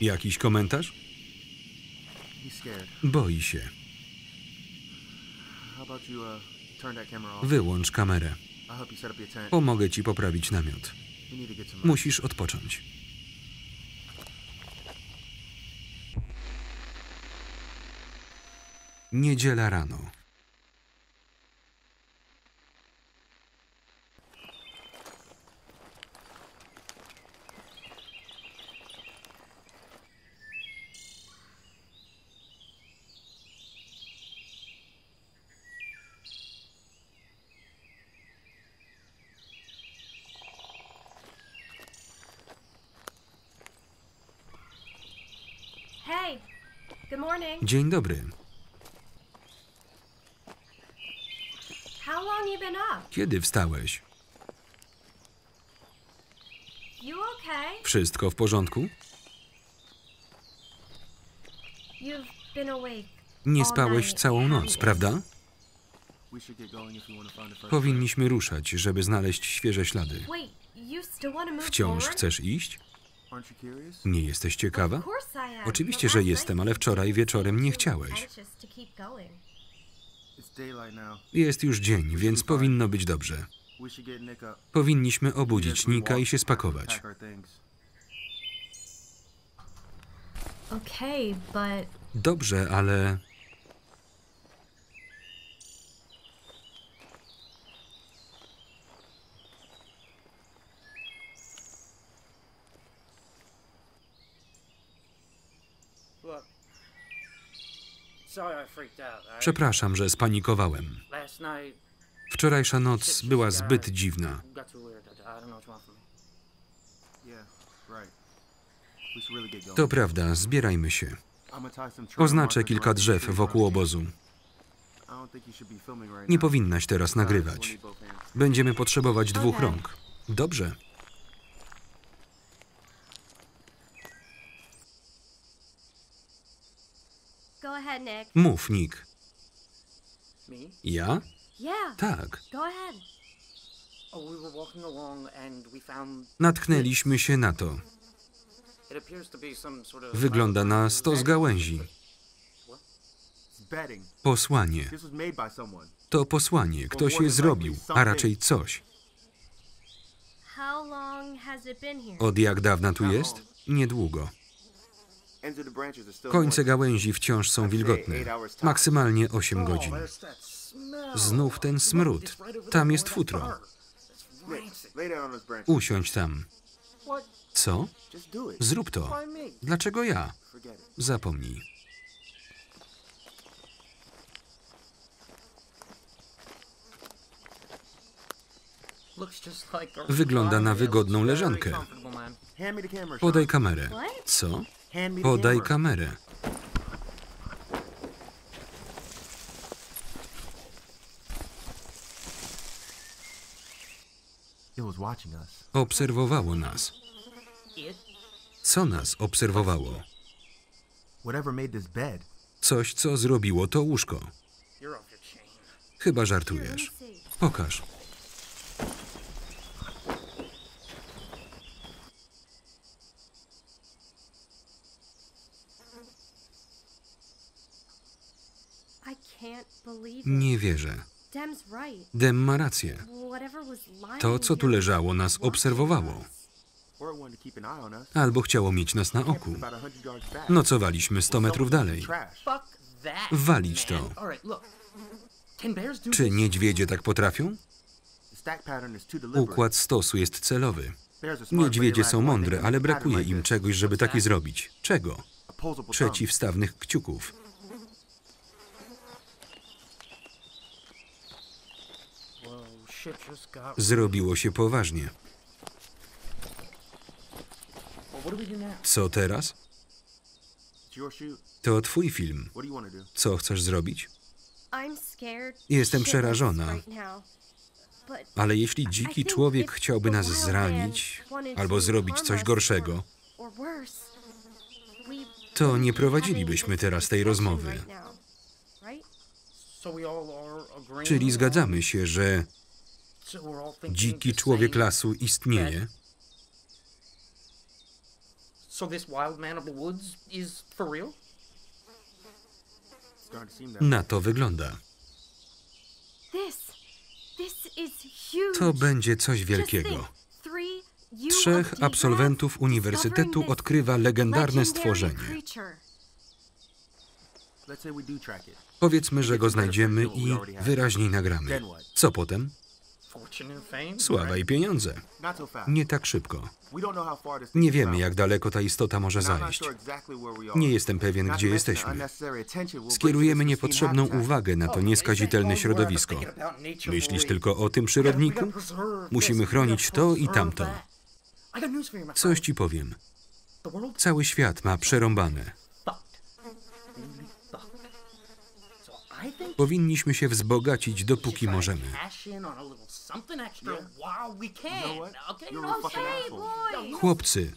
Jakiś komentarz? Boi się. Wyłącz kamerę. Pomogę ci poprawić namiot. Musisz odpocząć. Niedziela rano. Dzień dobry. Kiedy wstałeś? Wszystko w porządku? Nie spałeś całą noc, prawda? Powinniśmy ruszać, żeby znaleźć świeże ślady. Wciąż chcesz iść? Nie jesteś ciekawa? Oczywiście, że jestem, ale wczoraj wieczorem nie chciałeś. Jest już dzień, więc powinno być dobrze. Powinniśmy obudzić Nicka i się spakować. Dobrze, ale... Przepraszam, że spanikowałem. Wczorajsza noc była zbyt dziwna. To prawda, zbierajmy się. Oznaczę kilka drzew wokół obozu. Nie powinnaś teraz nagrywać. Będziemy potrzebować dwóch rąk. Dobrze. Mów, Nick. Ja? Tak. Natknęliśmy się na to. Wygląda na stos gałęzi. Posłanie. To posłanie. Ktoś je zrobił, a raczej coś. Od jak dawna tu jest? Niedługo. Końce gałęzi wciąż są wilgotne. Maksymalnie 8 godzin. Znów ten smród. Tam jest futro. Usiądź tam. Co? Zrób to. Dlaczego ja? Zapomnij. Wygląda na wygodną leżankę. Podaj kamerę. Co? Podaj kamerę. Obserwowało nas. Co nas obserwowało? Coś, co zrobiło to łóżko. Chyba żartujesz. Pokaż. Nie wierzę. Dem ma rację. To, co tu leżało, nas obserwowało. Albo chciało mieć nas na oku. Nocowaliśmy 100 metrów dalej. Walić to. Czy niedźwiedzie tak potrafią? Układ stosu jest celowy. Niedźwiedzie są mądre, ale brakuje im czegoś, żeby taki zrobić. Czego? Przeciwstawnych kciuków. Zrobiło się poważnie. Co teraz? To twój film. Co chcesz zrobić? Jestem przerażona. Ale jeśli dziki człowiek chciałby nas zranić albo zrobić coś gorszego, to nie prowadzilibyśmy teraz tej rozmowy. Czyli zgadzamy się, że dziki człowiek lasu istnieje? Na to wygląda. To będzie coś wielkiego. 3 absolwentów uniwersytetu odkrywa legendarne stworzenie. Powiedzmy, że go znajdziemy i wyraźniej nagramy. Co potem? Sława i pieniądze. Nie tak szybko. Nie wiemy, jak daleko ta istota może zajść. Nie jestem pewien, gdzie jesteśmy. Skierujemy niepotrzebną uwagę na to nieskazitelne środowisko. Myślisz tylko o tym przyrodniku? Musimy chronić to i tamto. Coś ci powiem. Cały świat ma przerąbane. Powinniśmy się wzbogacić, dopóki możemy. Chłopcy,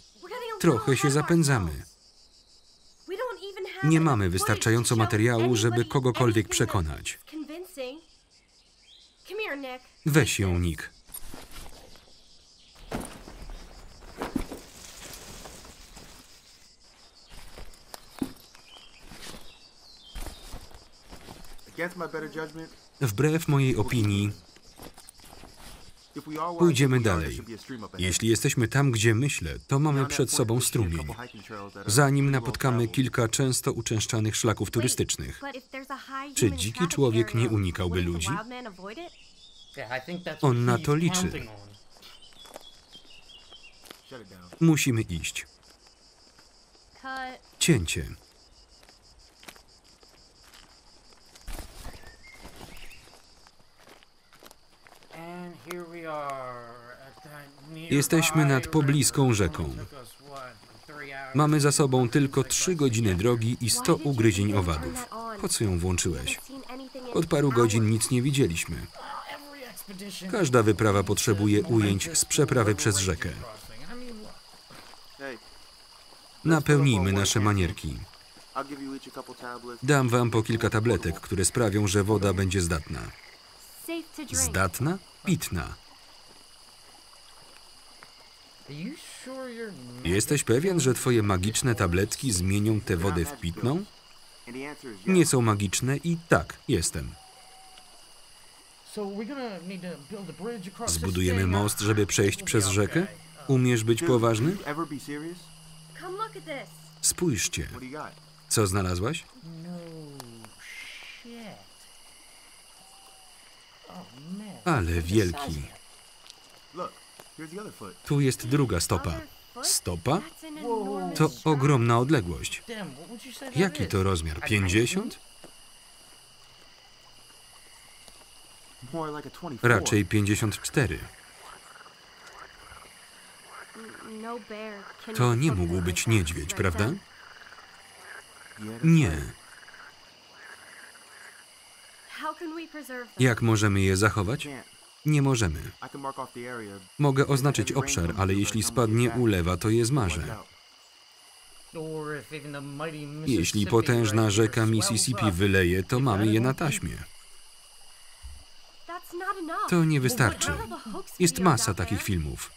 trochę się zapędzamy. Nie mamy wystarczająco materiału, żeby kogokolwiek przekonać. Weź ją, Nick. Wbrew mojej opinii, pójdziemy dalej. Jeśli jesteśmy tam, gdzie myślę, to mamy przed sobą strumień, zanim napotkamy kilka często uczęszczanych szlaków turystycznych. Czy dziki człowiek nie unikałby ludzi? On na to liczy. Musimy iść. Cięcie. Jesteśmy nad pobliską rzeką. Mamy za sobą tylko 3 godziny drogi i 100 ugryzień owadów. Po co ją włączyłeś? Od paru godzin nic nie widzieliśmy. Każda wyprawa potrzebuje ujęć z przeprawy przez rzekę. Napełnijmy nasze manierki. Dam wam po kilka tabletek, które sprawią, że woda będzie zdatna. Zdatna? Pitna. Jesteś pewien, że twoje magiczne tabletki zmienią tę wodę w pitną? Nie są magiczne i tak, jestem. Zbudujemy most, żeby przejść przez rzekę? Umiesz być poważny? Spójrzcie. Co znalazłaś? Ale wielki. Tu jest druga stopa. Stopa? To ogromna odległość. Jaki to rozmiar? 50? Raczej 54. To nie mógł być niedźwiedź, prawda? Nie. Jak możemy je zachować? Nie możemy. Mogę oznaczyć obszar, ale jeśli spadnie ulewa, to je zmarzę. Jeśli potężna rzeka Mississippi wyleje, to mamy je na taśmie. To nie wystarczy. Jest masa takich filmów.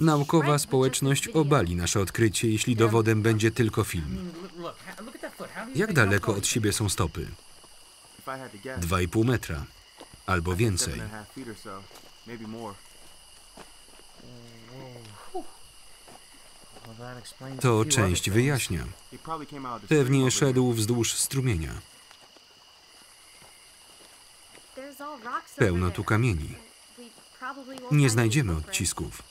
Naukowa społeczność obali nasze odkrycie, jeśli dowodem będzie tylko film. Jak daleko od siebie są stopy? 2,5 metra. Albo więcej. To część wyjaśnia. Pewnie szedł wzdłuż strumienia. Pełno tu kamieni. Nie znajdziemy odcisków.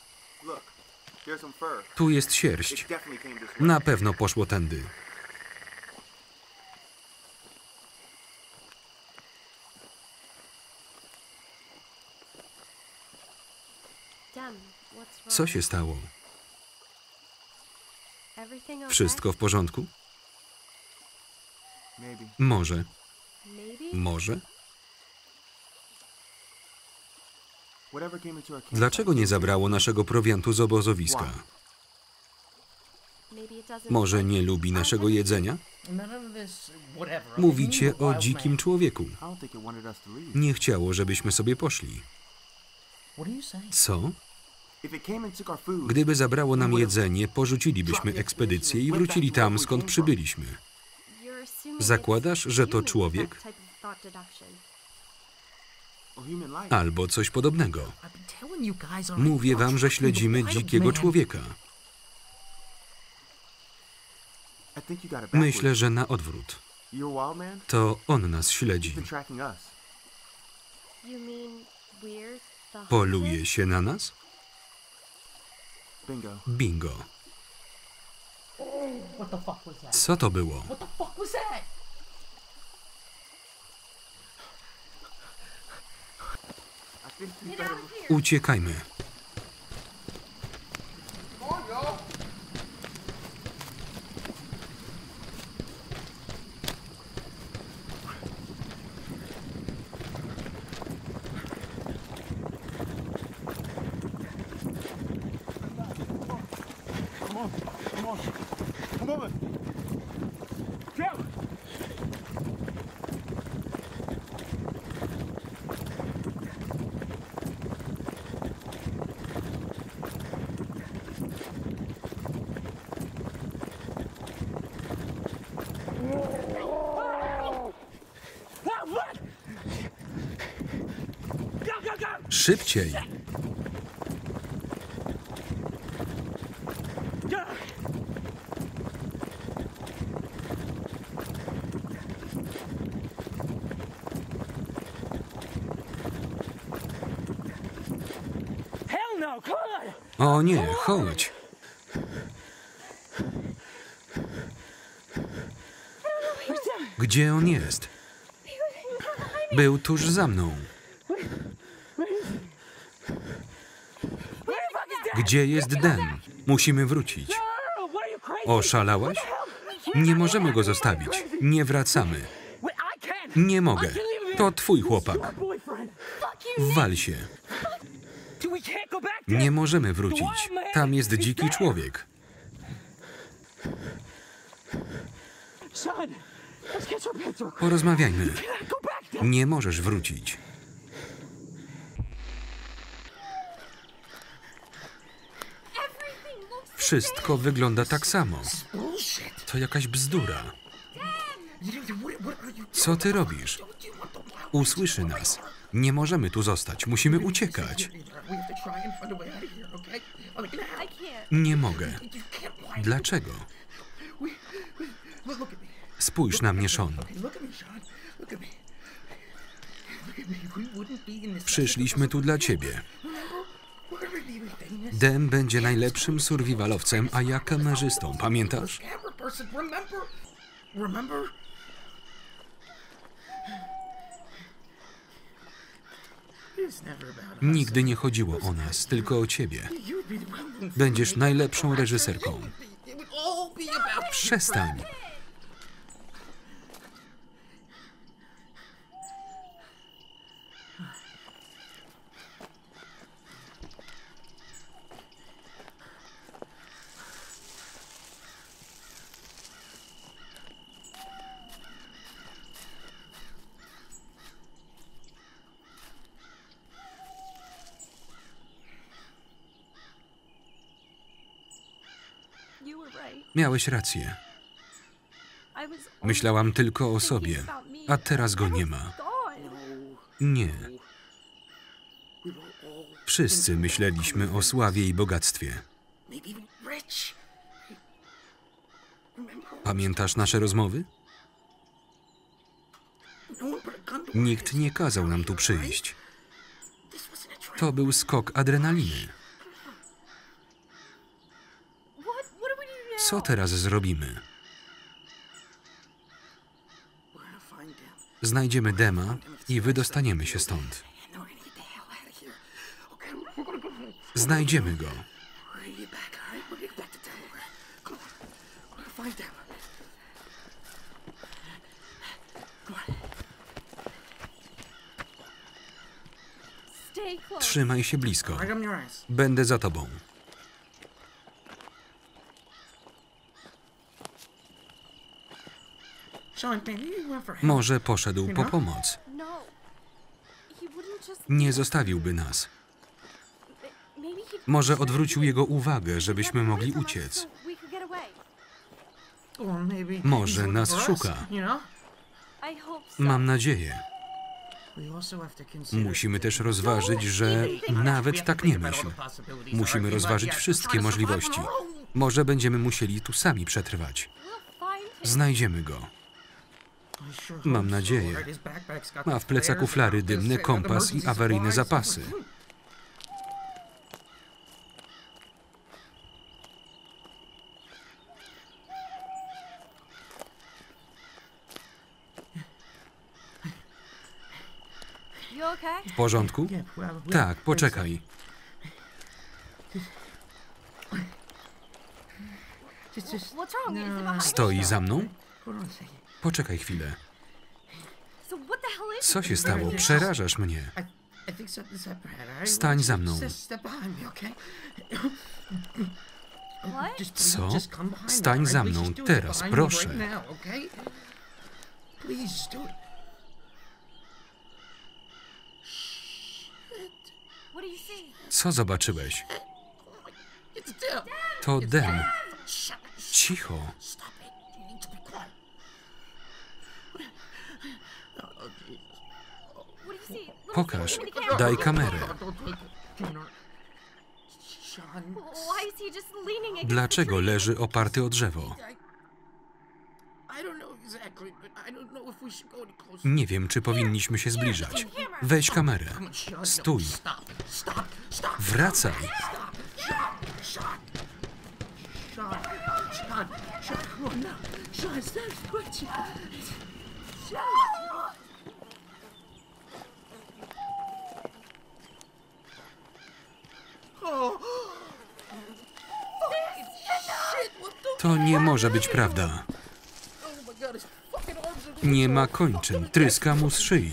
Tu jest sierść. Na pewno poszło tędy. Co się stało? Wszystko w porządku? Może. Może? Dlaczego nie zabrało naszego prowiantu z obozowiska? Może nie lubi naszego jedzenia? Mówicie o dzikim człowieku. Nie chciało, żebyśmy sobie poszli. Co? Gdyby zabrało nam jedzenie, porzucilibyśmy ekspedycję i wrócili tam, skąd przybyliśmy. Zakładasz, że to człowiek? Albo coś podobnego. Mówię wam, że śledzimy dzikiego człowieka. Myślę, że na odwrót. To on nas śledzi. Poluje się na nas? Bingo. Co to było? Uciekajmy. Szybciej! O nie, chodź! Gdzie on jest? Był tuż za mną. Gdzie jest Dem? Musimy wrócić. Oszalałaś? Nie możemy go zostawić. Nie wracamy. Nie mogę. To twój chłopak. Wal się. Nie możemy wrócić. Tam jest dziki człowiek. Porozmawiajmy. Nie możesz wrócić. Wszystko wygląda tak samo. To jakaś bzdura. Co ty robisz? Usłyszy nas. Nie możemy tu zostać. Musimy uciekać. Nie mogę. Dlaczego? Spójrz na mnie, Sean. Przyszliśmy tu dla ciebie. Dem będzie najlepszym survivalowcem, a ja kamerzystą, pamiętasz? Nigdy nie chodziło o nas, tylko o ciebie. Będziesz najlepszą reżyserką. Przestań! Miałeś rację. Myślałam tylko o sobie, a teraz go nie ma. Nie. Wszyscy myśleliśmy o sławie i bogactwie. Pamiętasz nasze rozmowy? Nikt nie kazał nam tu przyjść. To był skok adrenaliny. Co teraz zrobimy? Znajdziemy Dema i wydostaniemy się stąd. Znajdziemy go. Trzymaj się blisko. Będę za tobą. Może poszedł po pomoc. Nie zostawiłby nas. Może odwrócił jego uwagę, żebyśmy mogli uciec. Może nas szuka. Mam nadzieję. Musimy też rozważyć, że nawet tak nie myśl. Musimy rozważyć wszystkie możliwości. Może będziemy musieli tu sami przetrwać. Znajdziemy go. Mam nadzieję. Ma w plecaku flary dymne, kompas i awaryjne zapasy. W porządku? Tak, poczekaj. Stoi za mną? Poczekaj chwilę. Co się stało? Przerażasz mnie. Stań za mną. Co? Stań za mną teraz, proszę. Co zobaczyłeś? To Dem. Cicho. Pokaż. Daj kamerę. Dlaczego leży oparty o drzewo? Nie wiem, czy powinniśmy się zbliżać. Weź kamerę. Stój. Wracaj. To nie może być prawda. Nie ma kończyn. Tryska mu z szyi.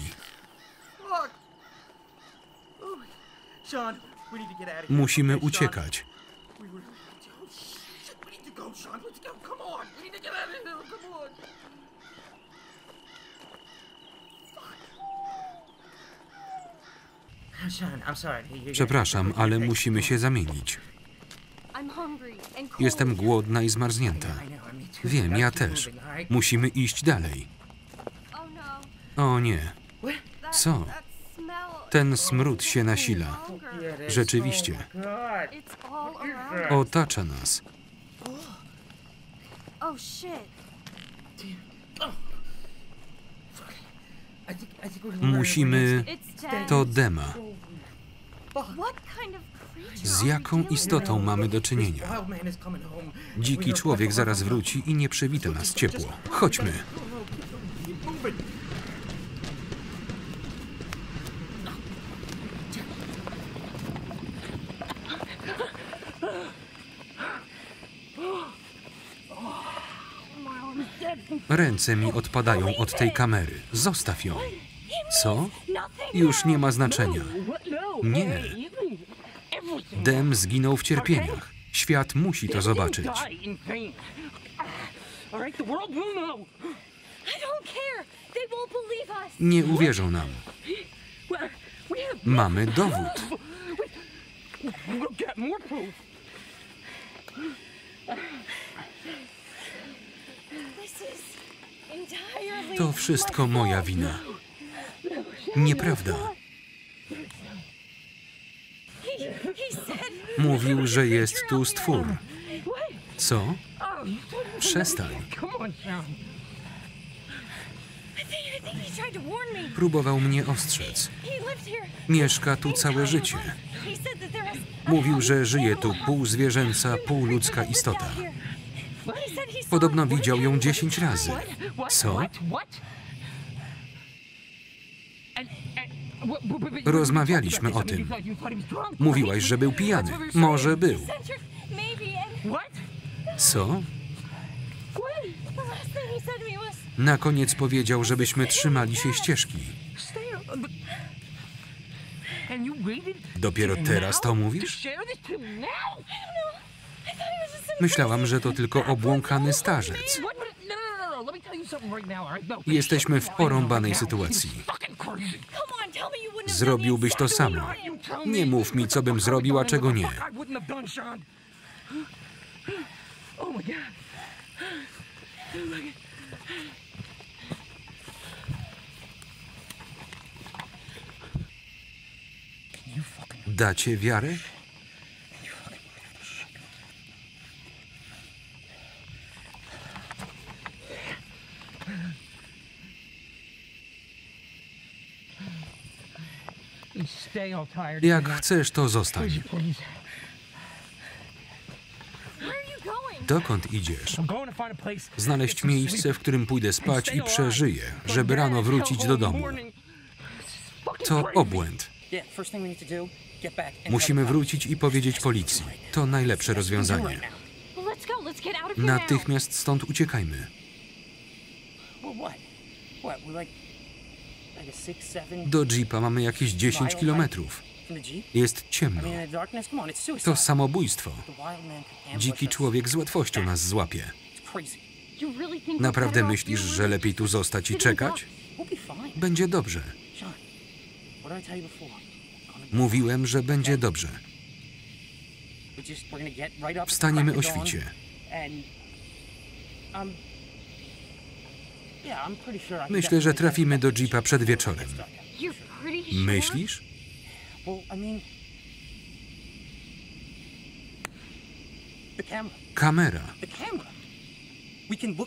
Musimy uciekać. Przepraszam, ale musimy się zamienić. Jestem głodna i zmarznięta. Wiem, ja też. Musimy iść dalej. O nie. Co? Ten smród się nasila. Rzeczywiście. Otacza nas. Musimy... To Dema. Z jaką istotą mamy do czynienia? Dziki człowiek zaraz wróci i nie przywita nas ciepło. Chodźmy. Ręce mi odpadają od tej kamery. Zostaw ją. Co? Już nie ma znaczenia. Nie. Dem zginął w cierpieniach. Świat musi to zobaczyć. Nie uwierzą nam. Mamy dowód. To wszystko moja wina. Nieprawda. Mówił, że jest tu stwór. Co? Przestań. Próbował mnie ostrzec. Mieszka tu całe życie. Mówił, że żyje tu pół zwierzęca, pół ludzka istota. Podobno widział ją 10 razy. Co? Rozmawialiśmy o tym. Mówiłaś, że był pijany. Może był. Co? Na koniec powiedział, żebyśmy trzymali się ścieżki. Dopiero teraz to mówisz? Myślałam, że to tylko obłąkany starzec. Jesteśmy w porąbanej sytuacji. Zrobiłbyś to samo. Nie mów mi, co bym zrobił, a czego nie. Dacie wiarę? Jak chcesz, to zostań. Dokąd idziesz? Znaleźć miejsce, w którym pójdę spać i przeżyję, żeby rano wrócić do domu. To obłęd. Musimy wrócić i powiedzieć policji. To najlepsze rozwiązanie. Natychmiast stąd uciekajmy. Do jeepa mamy jakieś 10 kilometrów. Jest ciemno. To samobójstwo. Dziki człowiek z łatwością nas złapie. Naprawdę myślisz, że lepiej tu zostać i czekać? Będzie dobrze. Mówiłem, że będzie dobrze. Wstaniemy o świcie. Myślę, że trafimy do jeepa przed wieczorem. Myślisz? Kamera.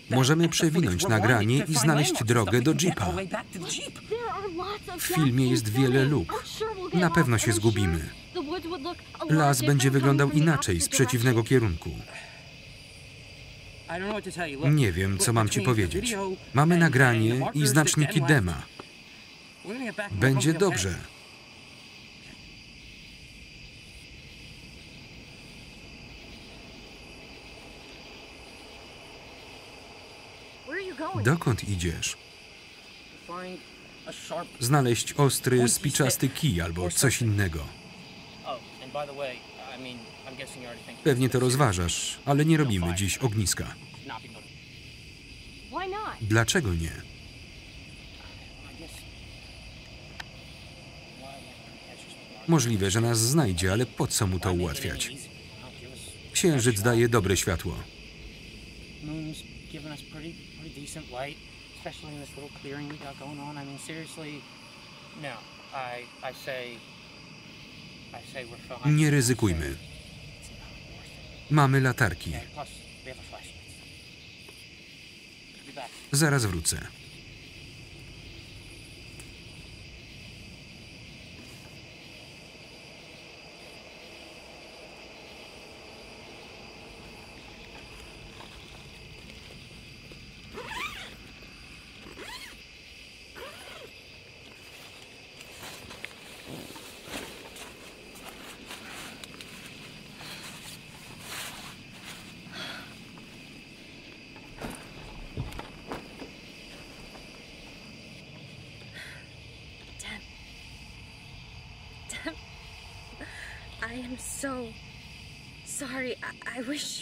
Możemy przewinąć nagranie i znaleźć drogę do jeepa. W filmie jest wiele luk. Na pewno się zgubimy. Las będzie wyglądał inaczej z przeciwnego kierunku. Nie wiem, co mam ci powiedzieć. Mamy nagranie i znaczniki Dema. Będzie dobrze. Dokąd idziesz? Znaleźć ostry, spiczasty kij albo coś innego. Pewnie to rozważasz, ale nie robimy dziś ogniska. Dlaczego nie? Możliwe, że nas znajdzie, ale po co mu to ułatwiać? Księżyc daje dobre światło. Nie ryzykujmy. Mamy latarki. Zaraz wrócę.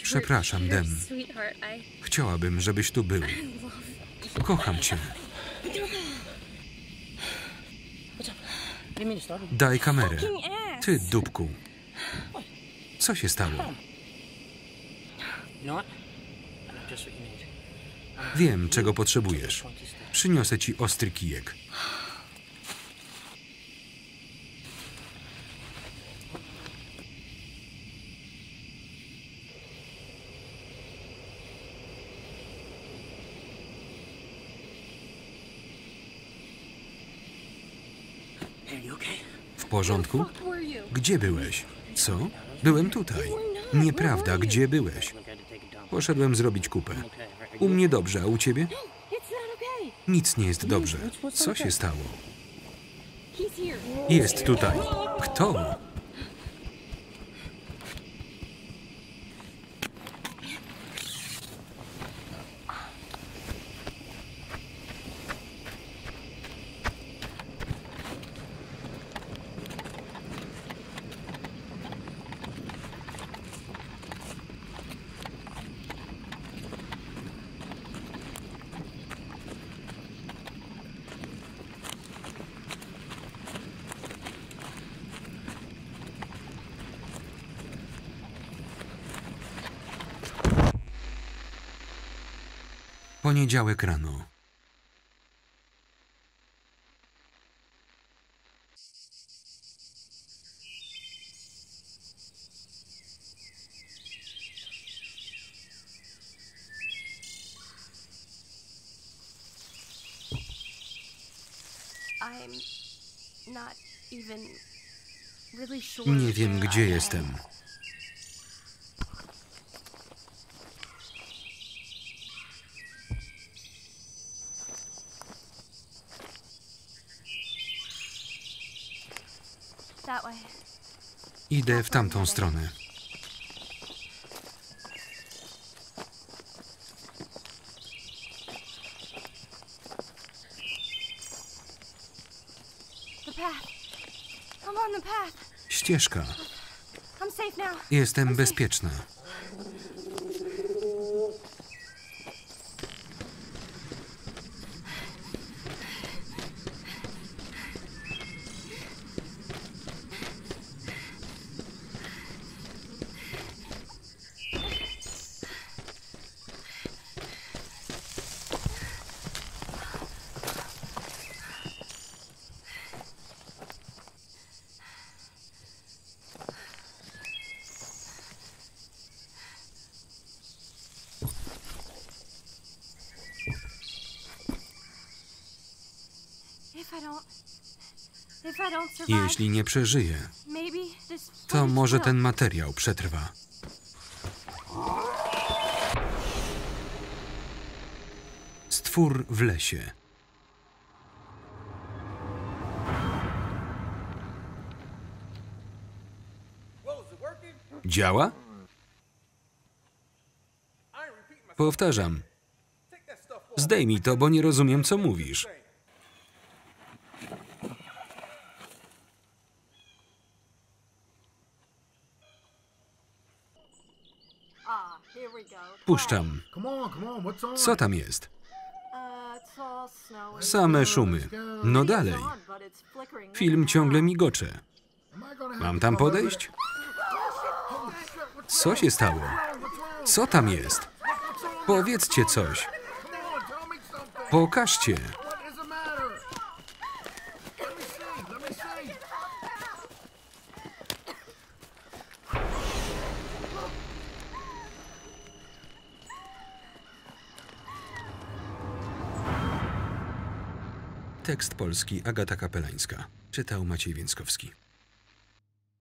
Przepraszam, Dem. Chciałabym, żebyś tu był. Kocham cię. Daj kamerę. Ty, dupku. Co się stało? Wiem, czego potrzebujesz. Przyniosę ci ostry kijek. W porządku? Gdzie byłeś? Co? Byłem tutaj. Nieprawda, gdzie byłeś? Poszedłem zrobić kupę. U mnie dobrze, a u ciebie? Nic nie jest dobrze. Co się stało? Jest tutaj. Kto? Poniedziałek rano. Nie wiem, gdzie jestem. Idę w tamtą stronę. Ścieżka. Jestem bezpieczna. Jeśli nie przeżyję, to może ten materiał przetrwa. Stwór w lesie. Działa? Powtarzam. Zdejmij to, bo nie rozumiem, co mówisz. Puszczam. Co tam jest? Same szumy. No dalej. Film ciągle migocze. Mam tam podejść? Co się stało? Co tam jest? Powiedzcie coś. Pokażcie. Tekst polski Agata Kapelańska. Czytał Maciej Więckowski.